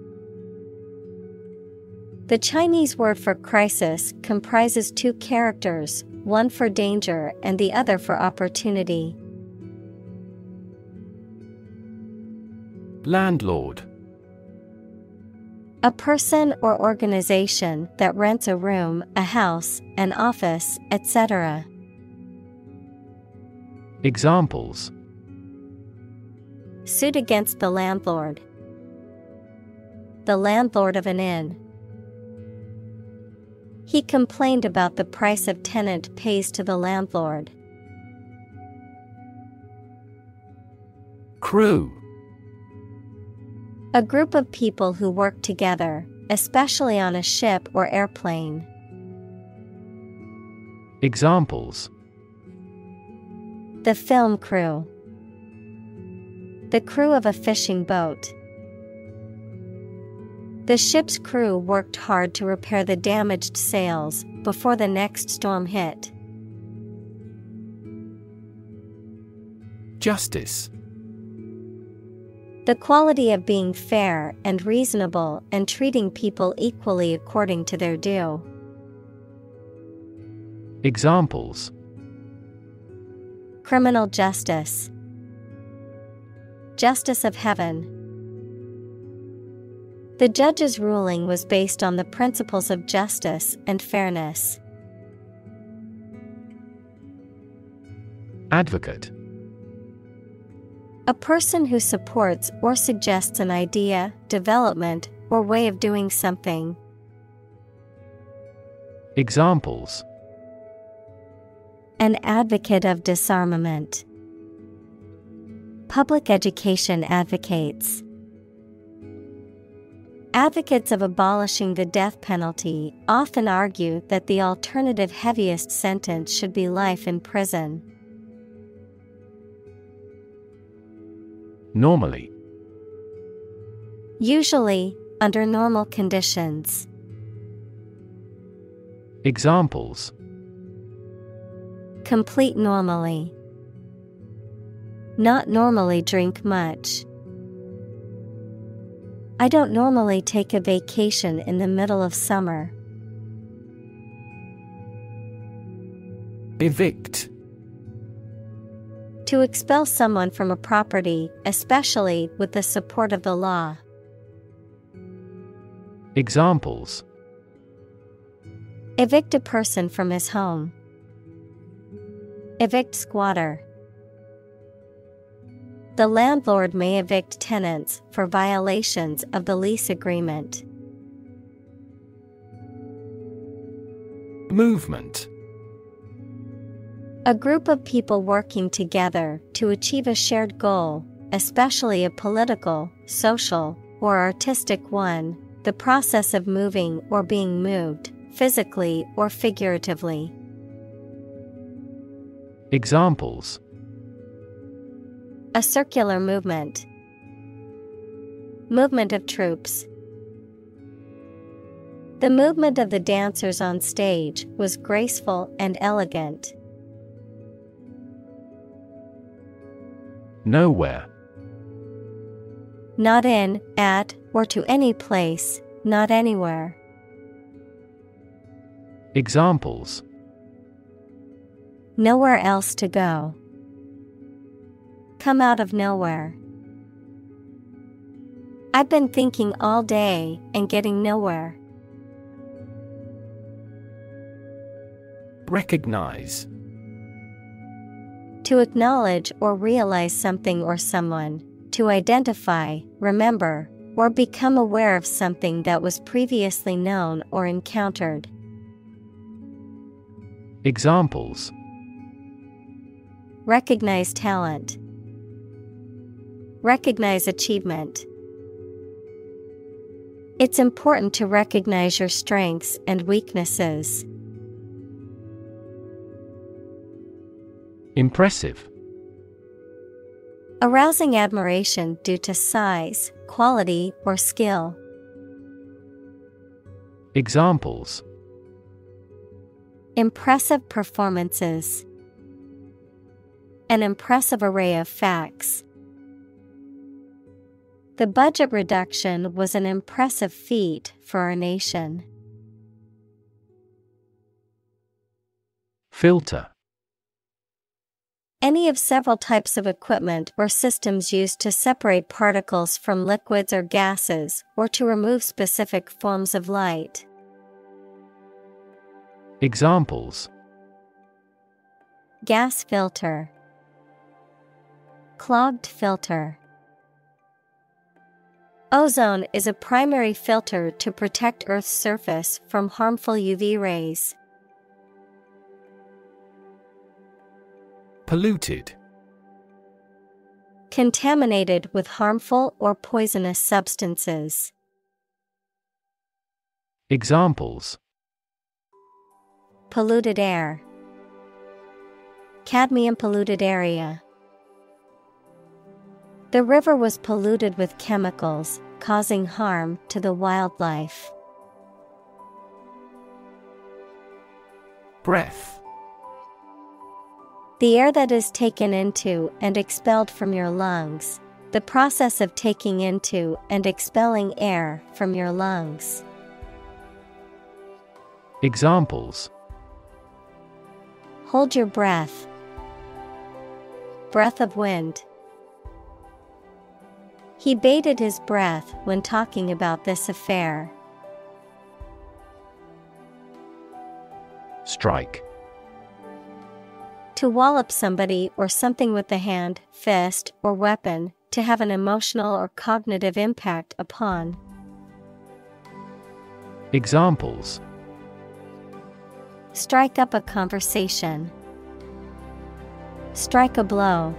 The Chinese word for crisis comprises two characters, one for danger and the other for opportunity. Landlord: a person or organization that rents a room, a house, an office, et cetera. Examples: Suit against the landlord, the landlord of an inn. He complained about the price a tenant pays to the landlord. Crew: a group of people who work together, especially on a ship or airplane. Examples: The film crew, the crew of a fishing boat. The ship's crew worked hard to repair the damaged sails before the next storm hit. Justice: the quality of being fair and reasonable and treating people equally according to their due. Examples: Criminal justice, justice of heaven. The judge's ruling was based on the principles of justice and fairness. Advocate: a person who supports or suggests an idea, development, or way of doing something. Examples: An advocate of disarmament, public education advocates. Advocates of abolishing the death penalty often argue that the alternative heaviest sentence should be life in prison. Normally: usually, under normal conditions. Examples: Complete normally, not normally drink much. I don't normally take a vacation in the middle of summer. Evict: to expel someone from a property, especially with the support of the law. Examples: Evict a person from his home, evict squatter. The landlord may evict tenants for violations of the lease agreement. Movement: a group of people working together to achieve a shared goal, especially a political, social, or artistic one, the process of moving or being moved, physically or figuratively. Examples: A circular movement, movement of troops. The movement of the dancers on stage was graceful and elegant. Nowhere: not in, at, or to any place, not anywhere. Examples: Nowhere else to go, come out of nowhere. I've been thinking all day and getting nowhere. Recognize: to acknowledge or realize something or someone, to identify, remember, or become aware of something that was previously known or encountered. Examples: recognize talent, recognize achievement. It's important to recognize your strengths and weaknesses. Impressive. Arousing admiration due to size, quality, or skill. Examples: impressive performances, an impressive array of facts. The budget reduction was an impressive feat for our nation. Filter. Any of several types of equipment or systems used to separate particles from liquids or gases, or to remove specific forms of light. Examples: gas filter, clogged filter. Ozone is a primary filter to protect Earth's surface from harmful U V rays. Polluted. Contaminated with harmful or poisonous substances. Examples: polluted air, cadmium polluted area. The river was polluted with chemicals, causing harm to the wildlife. Breath. The air that is taken into and expelled from your lungs. The process of taking into and expelling air from your lungs. Examples: hold your breath, breath of wind. He bated his breath when talking about this affair. Strike. To wallop somebody or something with the hand, fist, or weapon, to have an emotional or cognitive impact upon. Examples: strike up a conversation, strike a blow.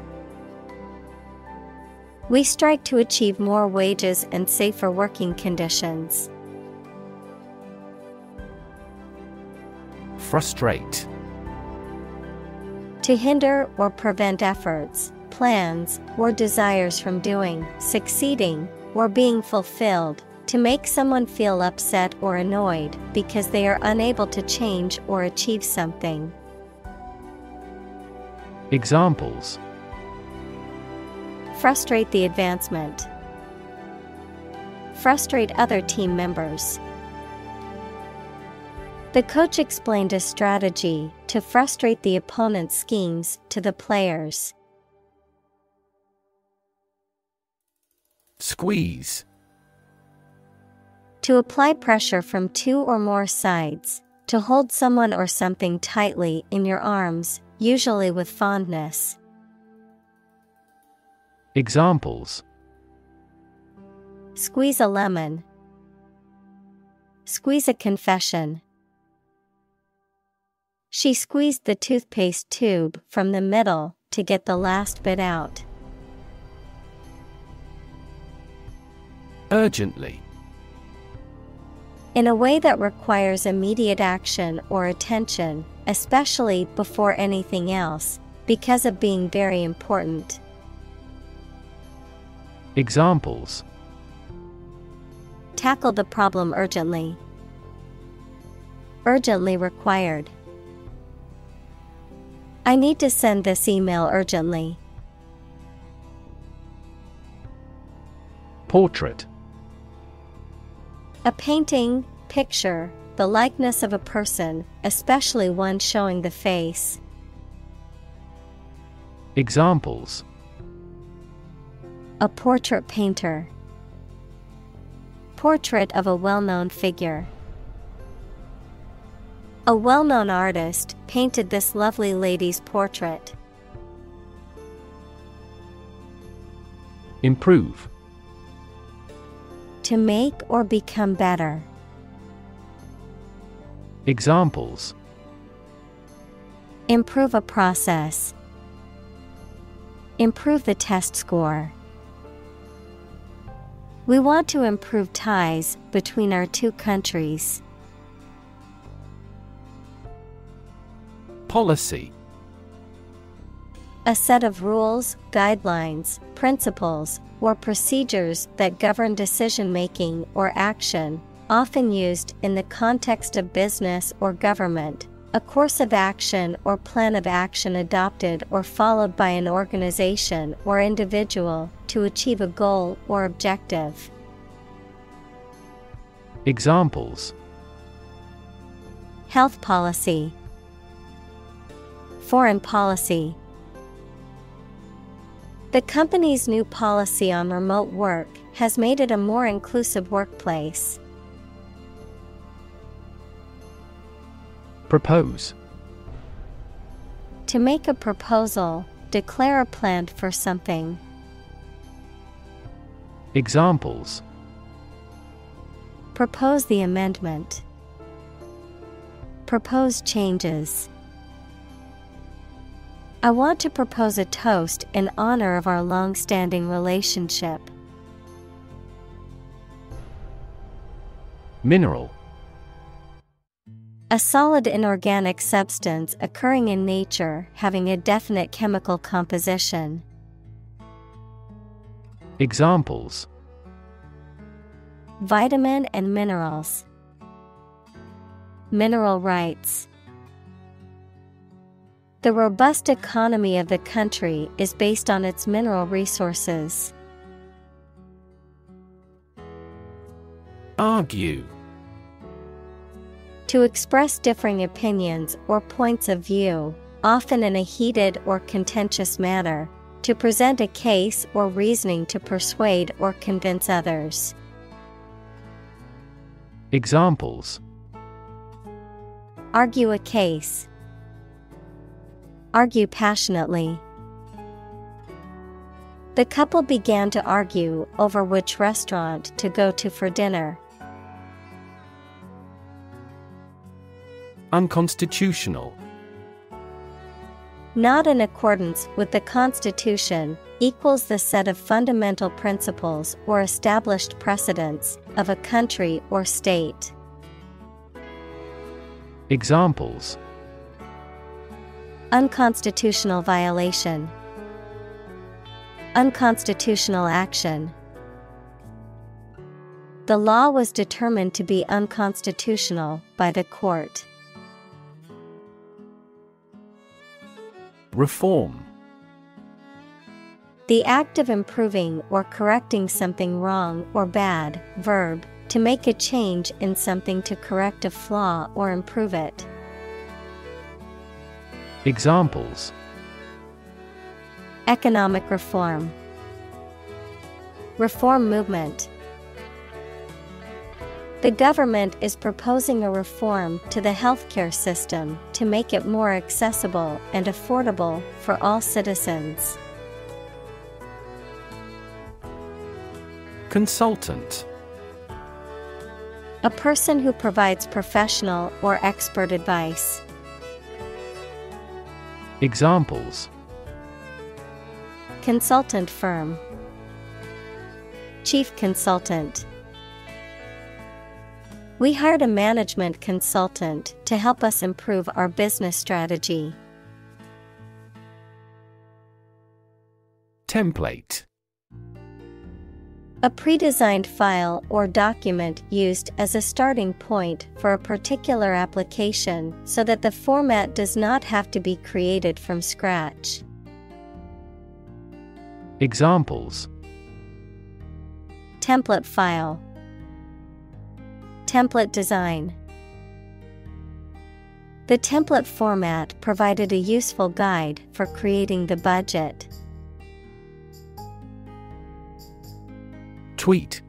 We strike to achieve more wages and safer working conditions. Frustrate. To hinder or prevent efforts, plans, or desires from doing, succeeding, or being fulfilled, to make someone feel upset or annoyed because they are unable to change or achieve something. Examples: frustrate the advancement, frustrate other team members. The coach explained a strategy to frustrate the opponent's schemes to the players. Squeeze. To apply pressure from two or more sides, to hold someone or something tightly in your arms, usually with fondness. Examples: squeeze a lemon, squeeze a confession. She squeezed the toothpaste tube from the middle to get the last bit out. Urgently. In a way that requires immediate action or attention, especially before anything else, because of being very important. Examples: tackle the problem urgently, urgently required. I need to send this email urgently. Portrait. A painting, picture, the likeness of a person, especially one showing the face. Examples: a portrait painter, portrait of a well-known figure. A well-known artist painted this lovely lady's portrait. Improve. To make or become better. Examples: Improve a process. Improve the test score. We want to improve ties between our two countries. Policy. A set of rules, guidelines, principles, or procedures that govern decision-making or action, often used in the context of business or government. A course of action or plan of action adopted or followed by an organization or individual to achieve a goal or objective. Examples: health policy, foreign policy. The company's new policy on remote work has made it a more inclusive workplace. Propose. To make a proposal, declare a plan for something. Examples: propose the amendment, propose changes. I want to propose a toast in honor of our long-standing relationship. Mineral. A solid inorganic substance occurring in nature, having a definite chemical composition. Examples: vitamin and minerals, mineral rights. The robust economy of the country is based on its mineral resources. Argue. To express differing opinions or points of view, often in a heated or contentious manner, to present a case or reasoning to persuade or convince others. Examples: argue a case, argue passionately. The couple began to argue over which restaurant to go to for dinner. Unconstitutional. Not in accordance with the Constitution equals the set of fundamental principles or established precedents of a country or state. Examples: unconstitutional violation, unconstitutional action. The law was determined to be unconstitutional by the court. Reform. The act of improving or correcting something wrong or bad, verb, to make a change in something to correct a flaw or improve it. Examples: economic reform, reform movement. The government is proposing a reform to the healthcare system to make it more accessible and affordable for all citizens. Consultant. A person who provides professional or expert advice. Examples: consultant firm, chief consultant. We hired a management consultant to help us improve our business strategy. Template. A pre-designed file or document used as a starting point for a particular application so that the format does not have to be created from scratch. Examples: template file, template design. The template format provided a useful guide for creating the budget. Tweet.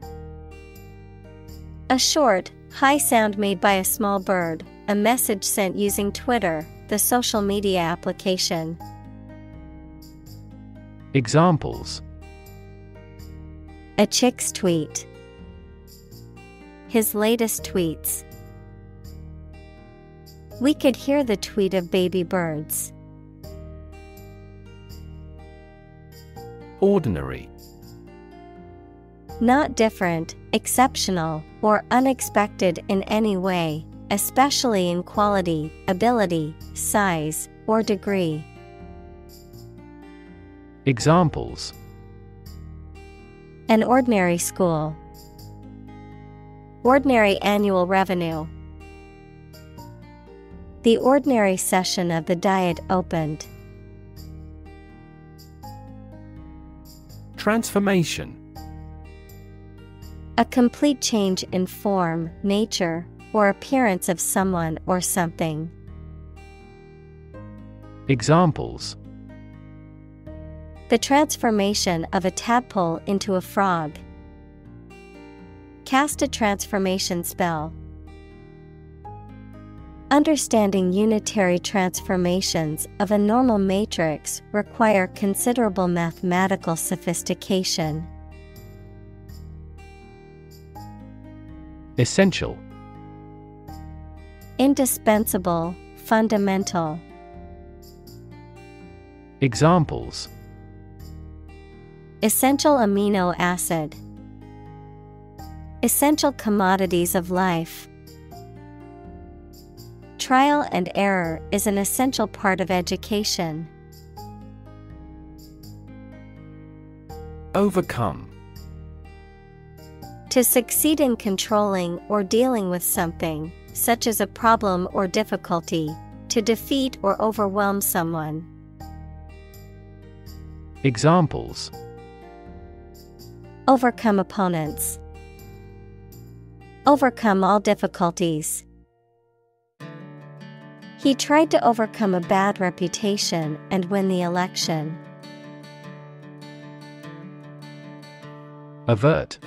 A short, high sound made by a small bird, a message sent using Twitter, the social media application. Examples: a chick's tweet, his latest tweets. We could hear the tweet of baby birds. Ordinary. Not different, exceptional, or unexpected in any way, especially in quality, ability, size, or degree. Examples: an ordinary school, ordinary annual revenue. The ordinary session of the Diet opened. Transformation. A complete change in form, nature, or appearance of someone or something. Examples: the transformation of a tadpole into a frog. Cast a transformation spell. Understanding unitary transformations of a normal matrix require considerable mathematical sophistication. Essential. Indispensable, fundamental. Examples: essential amino acid, essential commodities of life. Trial and error is an essential part of education. Overcome. To succeed in controlling or dealing with something, such as a problem or difficulty, to defeat or overwhelm someone. Examples: overcome opponents, overcome all difficulties. He tried to overcome a bad reputation and win the election. Avert.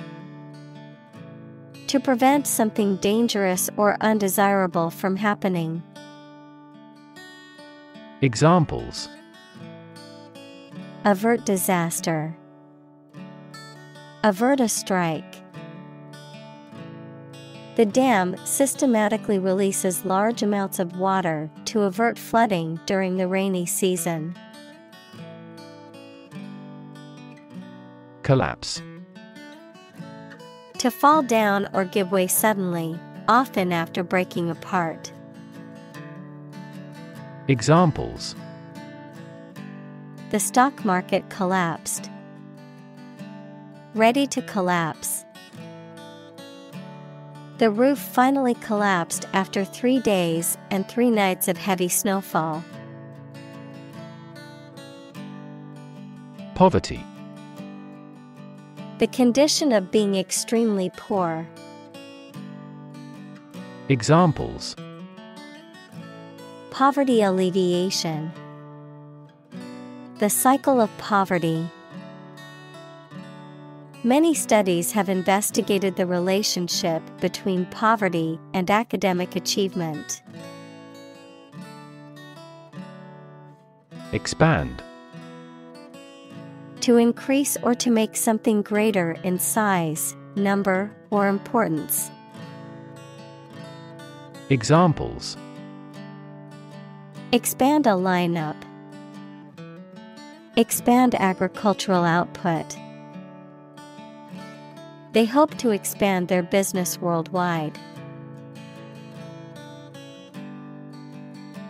To prevent something dangerous or undesirable from happening. Examples: avert disaster, avert a strike. The dam systematically releases large amounts of water to avert flooding during the rainy season. Collapse. To fall down or give way suddenly, often after breaking apart. Examples: the stock market collapsed, ready to collapse. The roof finally collapsed after three days and three nights of heavy snowfall. Poverty. The condition of being extremely poor. Examples: poverty alleviation, the cycle of poverty. Many studies have investigated the relationship between poverty and academic achievement. Expand. To increase or to make something greater in size, number, or importance. Examples: expand a lineup, expand agricultural output. They hope to expand their business worldwide.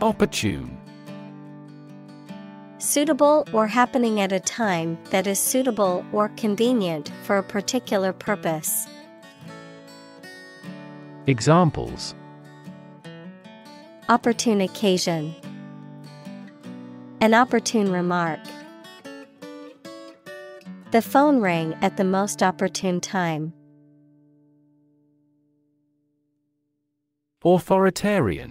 Opportune. Suitable or happening at a time that is suitable or convenient for a particular purpose. Examples: opportune occasion, an opportune remark. The phone rang at the most opportune time. Authoritarian.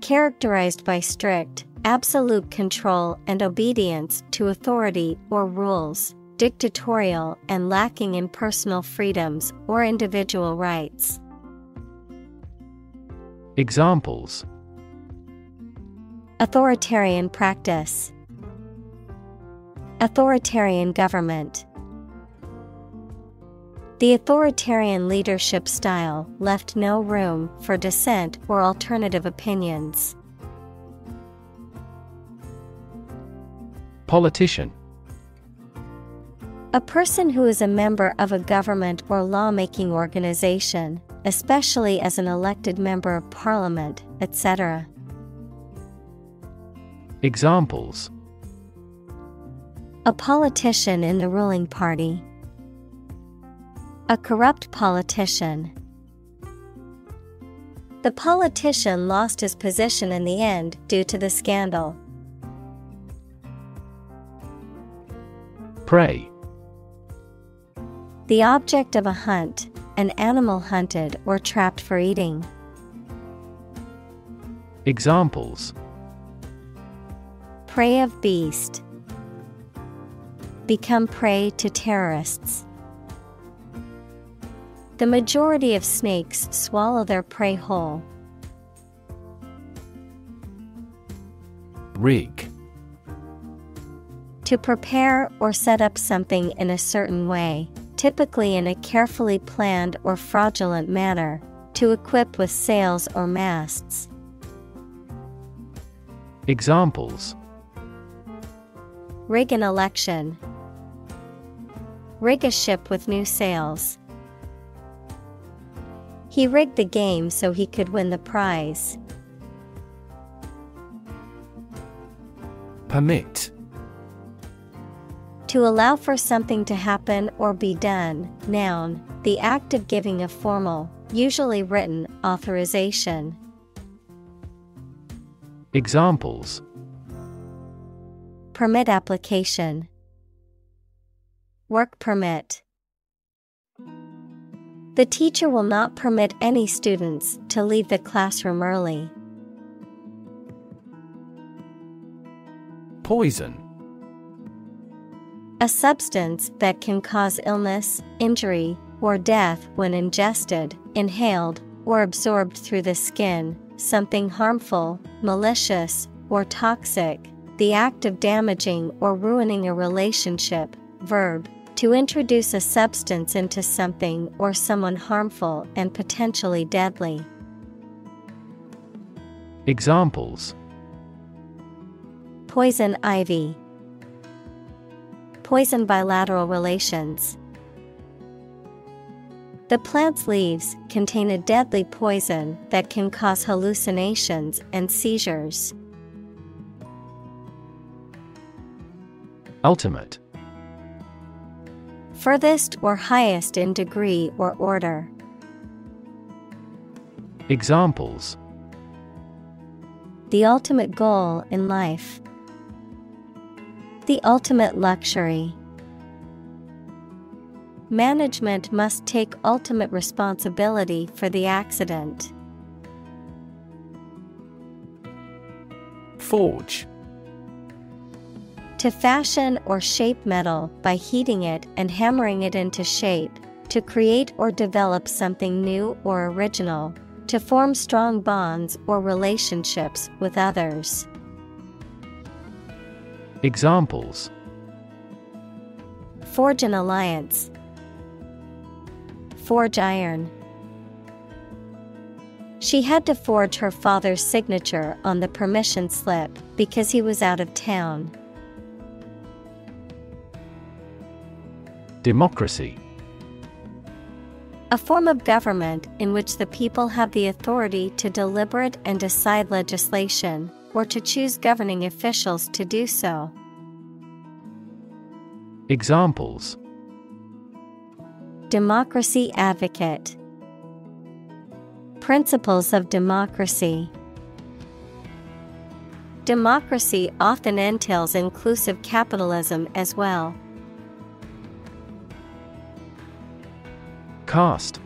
Characterized by strict, absolute control and obedience to authority or rules, dictatorial and lacking in personal freedoms or individual rights. Examples: authoritarian practice, authoritarian government. The authoritarian leadership style left no room for dissent or alternative opinions. Politician. A person who is a member of a government or lawmaking organization, especially as an elected member of parliament, et cetera. Examples. A politician in the ruling party. A corrupt politician. The politician lost his position in the end due to the scandal. Prey. The object of a hunt, an animal hunted or trapped for eating. Examples. Prey of beast. Become prey to terrorists. The majority of snakes swallow their prey whole. Rig. To prepare or set up something in a certain way, typically in a carefully planned or fraudulent manner, to equip with sails or masts. Examples. Rig an election. Rig a ship with new sails. He rigged the game so he could win the prize. Permit. To allow for something to happen or be done. Noun, the act of giving a formal, usually written, authorization. Examples. Permit application. Work permit. The teacher will not permit any students to leave the classroom early. Poison. A substance that can cause illness, injury, or death when ingested, inhaled, or absorbed through the skin, something harmful, malicious, or toxic, the act of damaging or ruining a relationship. Verb, to introduce a substance into something or someone harmful and potentially deadly. Examples. Poison ivy. Poison bilateral relations. The plant's leaves contain a deadly poison that can cause hallucinations and seizures. Ultimate. Furthest or highest in degree or order. Examples. The ultimate goal in life. The ultimate luxury. Management must take ultimate responsibility for the accident. Forge. To fashion or shape metal by heating it and hammering it into shape, to create or develop something new or original, to form strong bonds or relationships with others. Examples. Forge an alliance. Forge iron. She had to forge her father's signature on the permission slip because he was out of town. Democracy. A form of government in which the people have the authority to deliberate and decide legislation, or to choose governing officials to do so. Examples. Democracy advocate. Principles of democracy. Democracy often entails inclusive capitalism as well. Cast.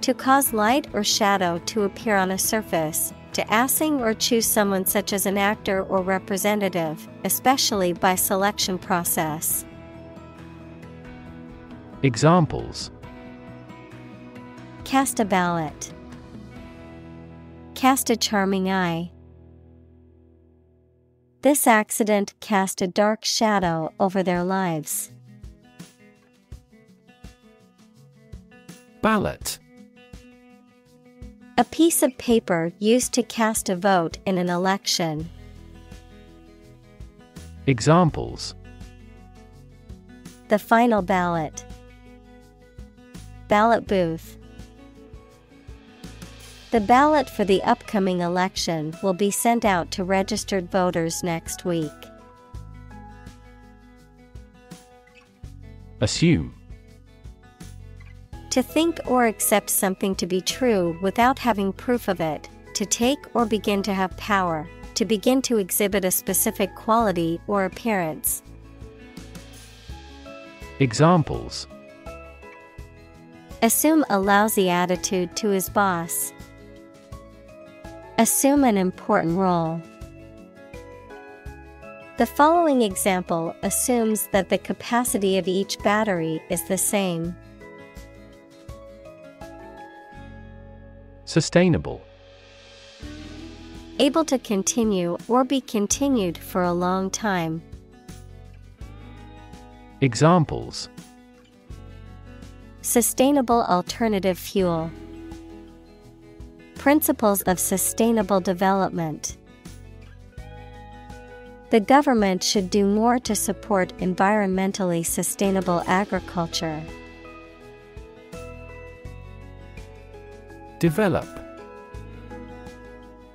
To cause light or shadow to appear on a surface, to assing or choose someone such as an actor or representative, especially by selection process. Examples. Cast a ballot. Cast a charming eye. This accident cast a dark shadow over their lives. Ballot. A piece of paper used to cast a vote in an election. Examples: the final ballot, ballot booth. The ballot for the upcoming election will be sent out to registered voters next week. Assume. To think or accept something to be true without having proof of it, to take or begin to have power, to begin to exhibit a specific quality or appearance. Examples: assume a lousy attitude to his boss. Assume an important role. The following example assumes that the capacity of each battery is the same. Sustainable. Able to continue or be continued for a long time. Examples: sustainable alternative fuel. Principles of sustainable development. The government should do more to support environmentally sustainable agriculture. Develop.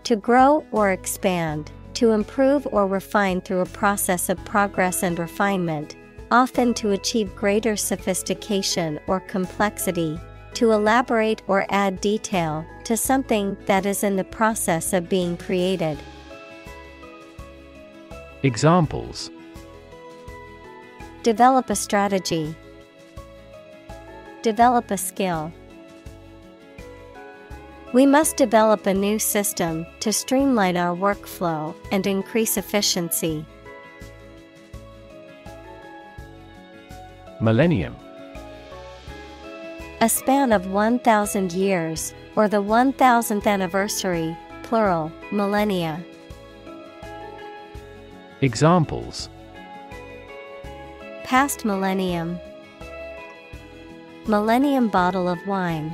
To grow or expand, to improve or refine through a process of progress and refinement, often to achieve greater sophistication or complexity, to elaborate or add detail to something that is in the process of being created. Examples: develop a strategy, develop a skill. We must develop a new system to streamline our workflow and increase efficiency. Millennium. A span of one thousand years, or the one thousandth anniversary, plural, millennia. Examples: past millennium, millennium bottle of wine.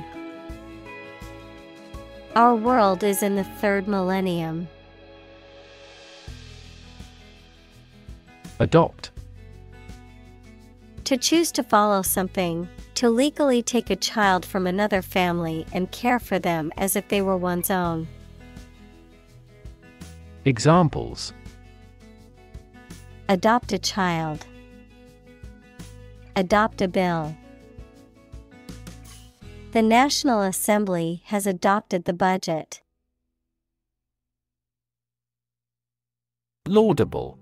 Our world is in the third millennium. Adopt. To choose to follow something, to legally take a child from another family and care for them as if they were one's own. Examples: adopt a child, adopt a bill. The National Assembly has adopted the budget. Laudable.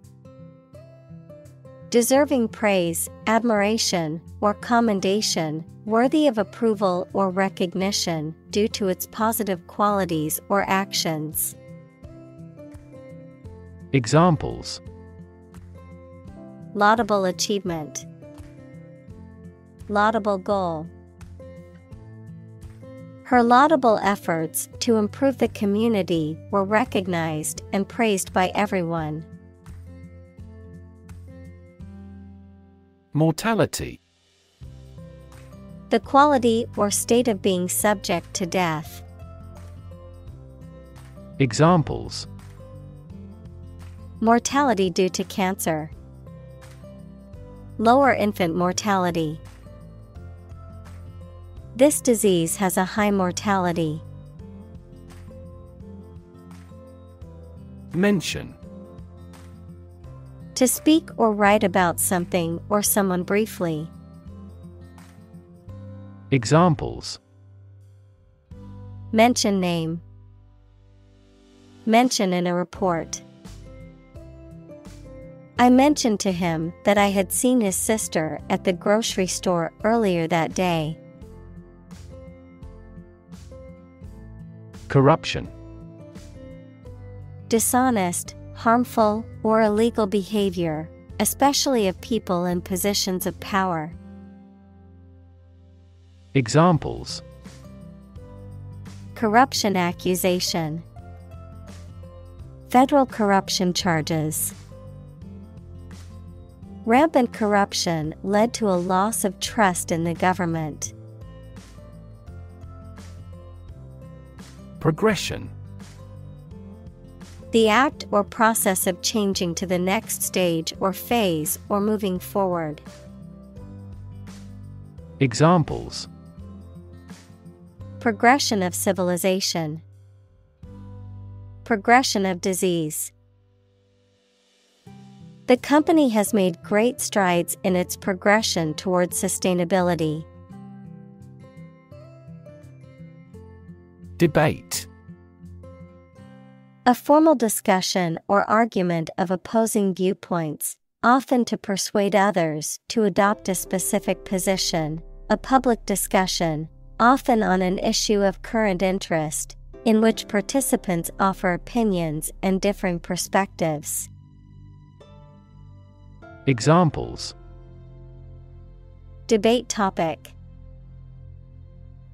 Deserving praise, admiration, or commendation, worthy of approval or recognition due to its positive qualities or actions. Examples: laudable achievement, laudable goal. Her laudable efforts to improve the community were recognized and praised by everyone. Mortality. The quality or state of being subject to death. Examples: mortality due to cancer, lower infant mortality. This disease has a high mortality. Mention. To speak or write about something or someone briefly. Examples: mention name, mention in a report. I mentioned to him that I had seen his sister at the grocery store earlier that day. Corruption. Dishonest, harmful, or illegal behavior, especially of people in positions of power. Examples: corruption accusation, federal corruption charges. Rampant corruption led to a loss of trust in the government. Progression. The act or process of changing to the next stage or phase or moving forward. Examples. Progression of civilization. Progression of disease. The company has made great strides in its progression towards sustainability. Debate. A formal discussion or argument of opposing viewpoints, often to persuade others to adopt a specific position. A public discussion, often on an issue of current interest, in which participants offer opinions and differing perspectives. Examples. Debate topic.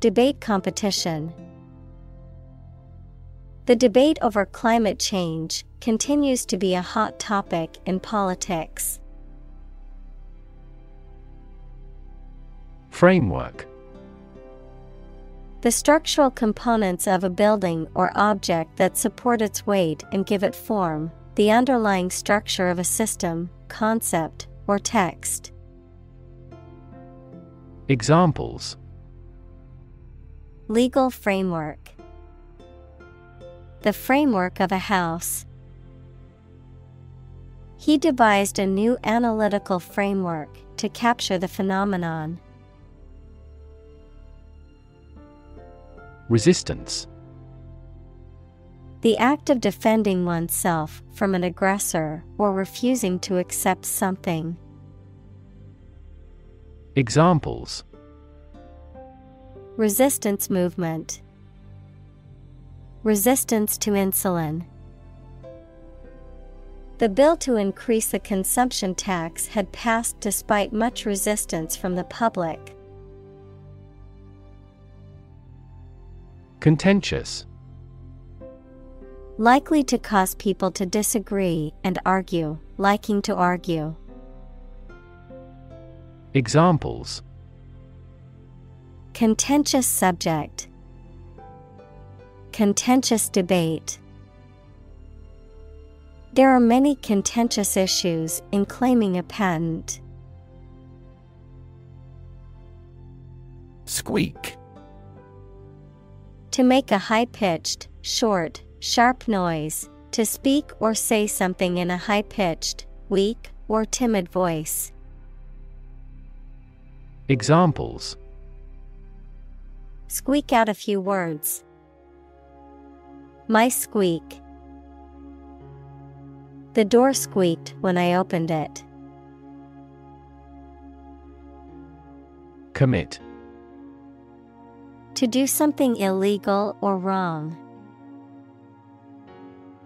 Debate competition. The debate over climate change continues to be a hot topic in politics. Framework. The structural components of a building or object that support its weight and give it form, the underlying structure of a system, concept, or text. Examples. Legal framework. The framework of a house. He devised a new analytical framework to capture the phenomenon. Resistance. The act of defending oneself from an aggressor or refusing to accept something. Examples. Resistance movement. Resistance to insulin. The bill to increase the consumption tax had passed despite much resistance from the public. Contentious. Likely to cause people to disagree and argue, liking to argue. Examples. Contentious subject. Contentious debate. There are many contentious issues in claiming a patent. Squeak. To make a high-pitched, short, sharp noise, to speak or say something in a high-pitched, weak, or timid voice. Examples. Squeak out a few words. My squeak. The door squeaked when I opened it. Commit. To do something illegal or wrong.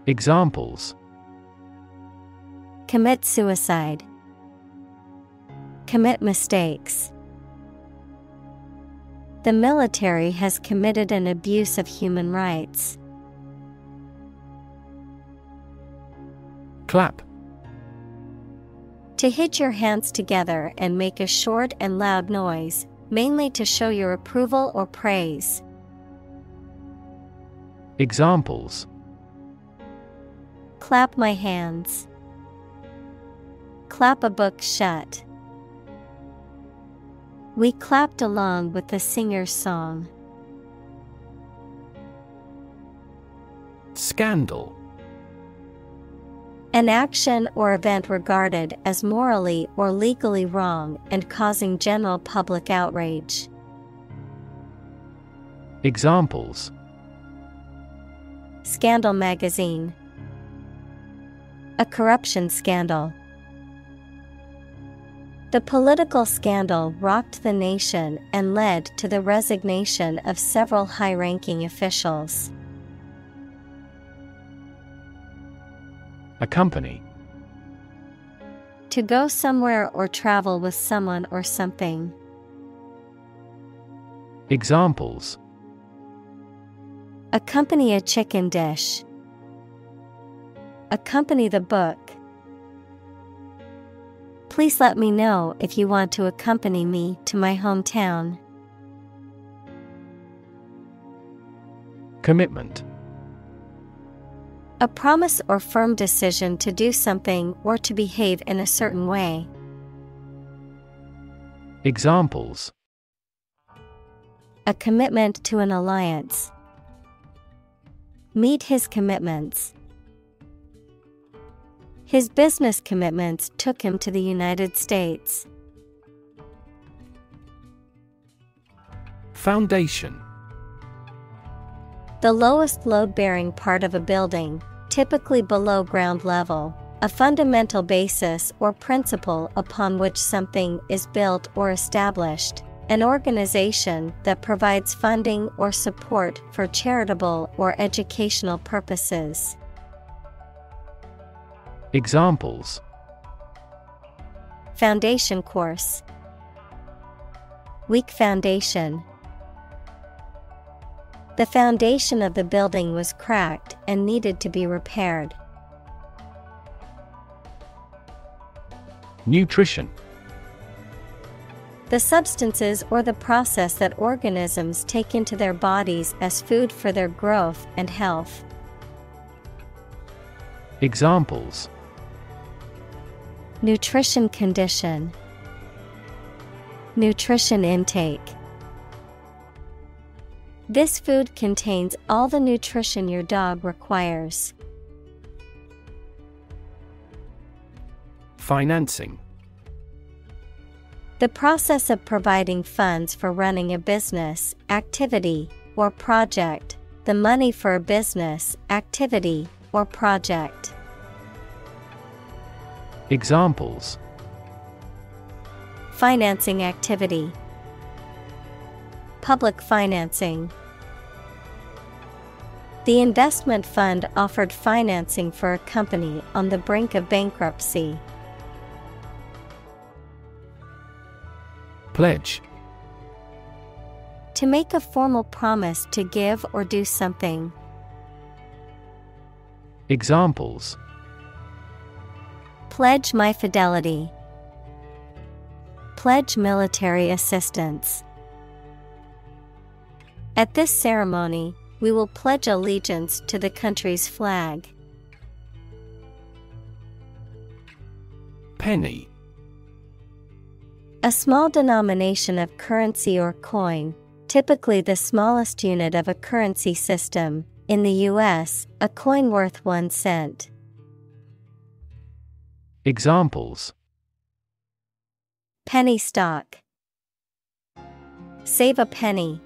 Examples. Commit suicide. Commit mistakes. The military has committed an abuse of human rights. Clap. To hit your hands together and make a short and loud noise, mainly to show your approval or praise. Examples. Clap my hands. Clap a book shut. We clapped along with the singer's song. Scandal. An action or event regarded as morally or legally wrong and causing general public outrage. Examples. Scandal magazine. A corruption scandal. The political scandal rocked the nation and led to the resignation of several high-ranking officials. Accompany. To go somewhere or travel with someone or something. Examples. Accompany a chicken dish. Accompany the book. Please let me know if you want to accompany me to my hometown. Commitment. A promise or firm decision to do something or to behave in a certain way. Examples. A commitment to an alliance. Meet his commitments. His business commitments took him to the United States. Foundation. The lowest load-bearing part of a building, typically below ground level, a fundamental basis or principle upon which something is built or established, an organization that provides funding or support for charitable or educational purposes. Examples. Foundation course. Weak foundation. The foundation of the building was cracked and needed to be repaired. Nutrition. The substances or the process that organisms take into their bodies as food for their growth and health. Examples. Nutrition condition. Nutrition intake. This food contains all the nutrition your dog requires. Financing. The process of providing funds for running a business, activity, or project, the money for a business, activity, or project. Examples. Financing activity. Public financing. The investment fund offered financing for a company on the brink of bankruptcy. Pledge. To make a formal promise to give or do something. Examples. Pledge my fidelity. Pledge military assistance. At this ceremony, we will pledge allegiance to the country's flag. Penny. A small denomination of currency or coin, typically the smallest unit of a currency system. In the U S, a coin worth one cent. Examples. Penny stock. Save a penny.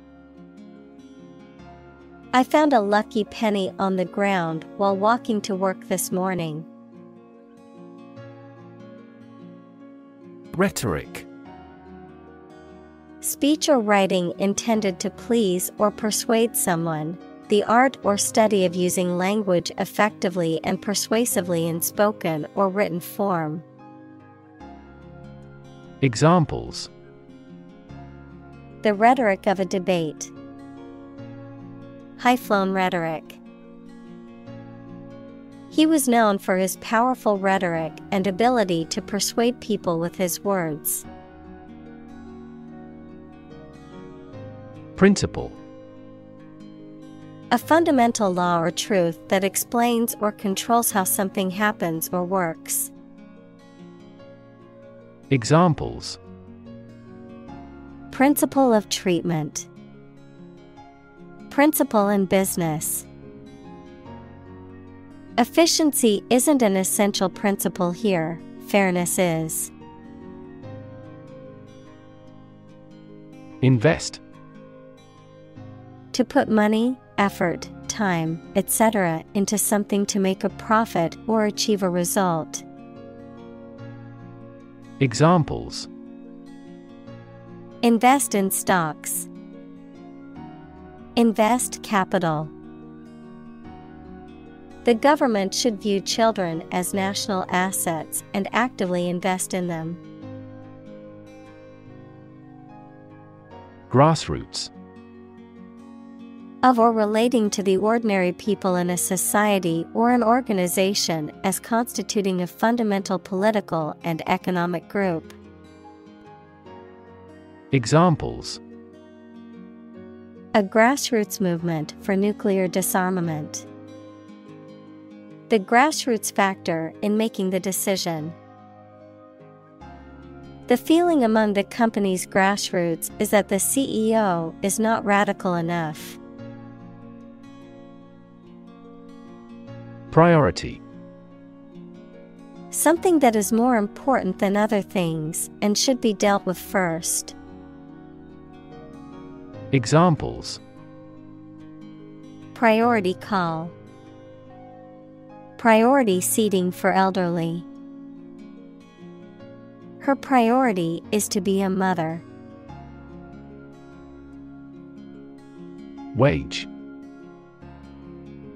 I found a lucky penny on the ground while walking to work this morning. Rhetoric. Speech or writing intended to please or persuade someone, the art or study of using language effectively and persuasively in spoken or written form. Examples. The rhetoric of a debate. High-flown rhetoric. He was known for his powerful rhetoric and ability to persuade people with his words. Principle. A fundamental law or truth that explains or controls how something happens or works. Examples. Principle of treatment. Principle in business. Efficiency isn't an essential principle here, fairness is. Invest. To put money, effort, time, et cetera into something to make a profit or achieve a result. Examples. Invest in stocks. Invest capital. The government should view children as national assets and actively invest in them. Grassroots. Of or relating to the ordinary people in a society or an organization as constituting a fundamental political and economic group. Examples. a grassroots movement for nuclear disarmament. The grassroots factor in making the decision. The feeling among the company's grassroots is that the C E O is not radical enough. Priority. Something that is more important than other things and should be dealt with first. Examples: priority call, priority seating for elderly. Her priority is to be a mother. Wage.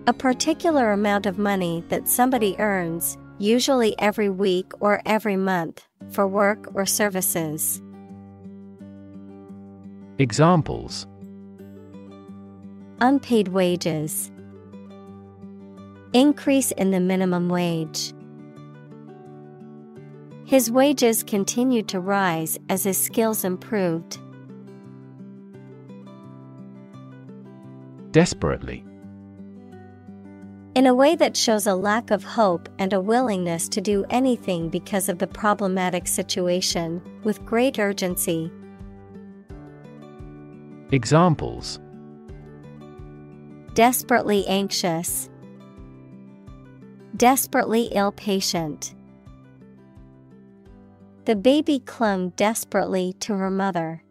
A particular amount of money that somebody earns, usually every week or every month, for work or services. Examples: unpaid wages, increase in the minimum wage. His wages continued to rise as his skills improved. Desperately. In a way that shows a lack of hope and a willingness to do anything because of the problematic situation, with great urgency. Examples: desperately anxious, desperately ill patient. The baby clung desperately to her mother.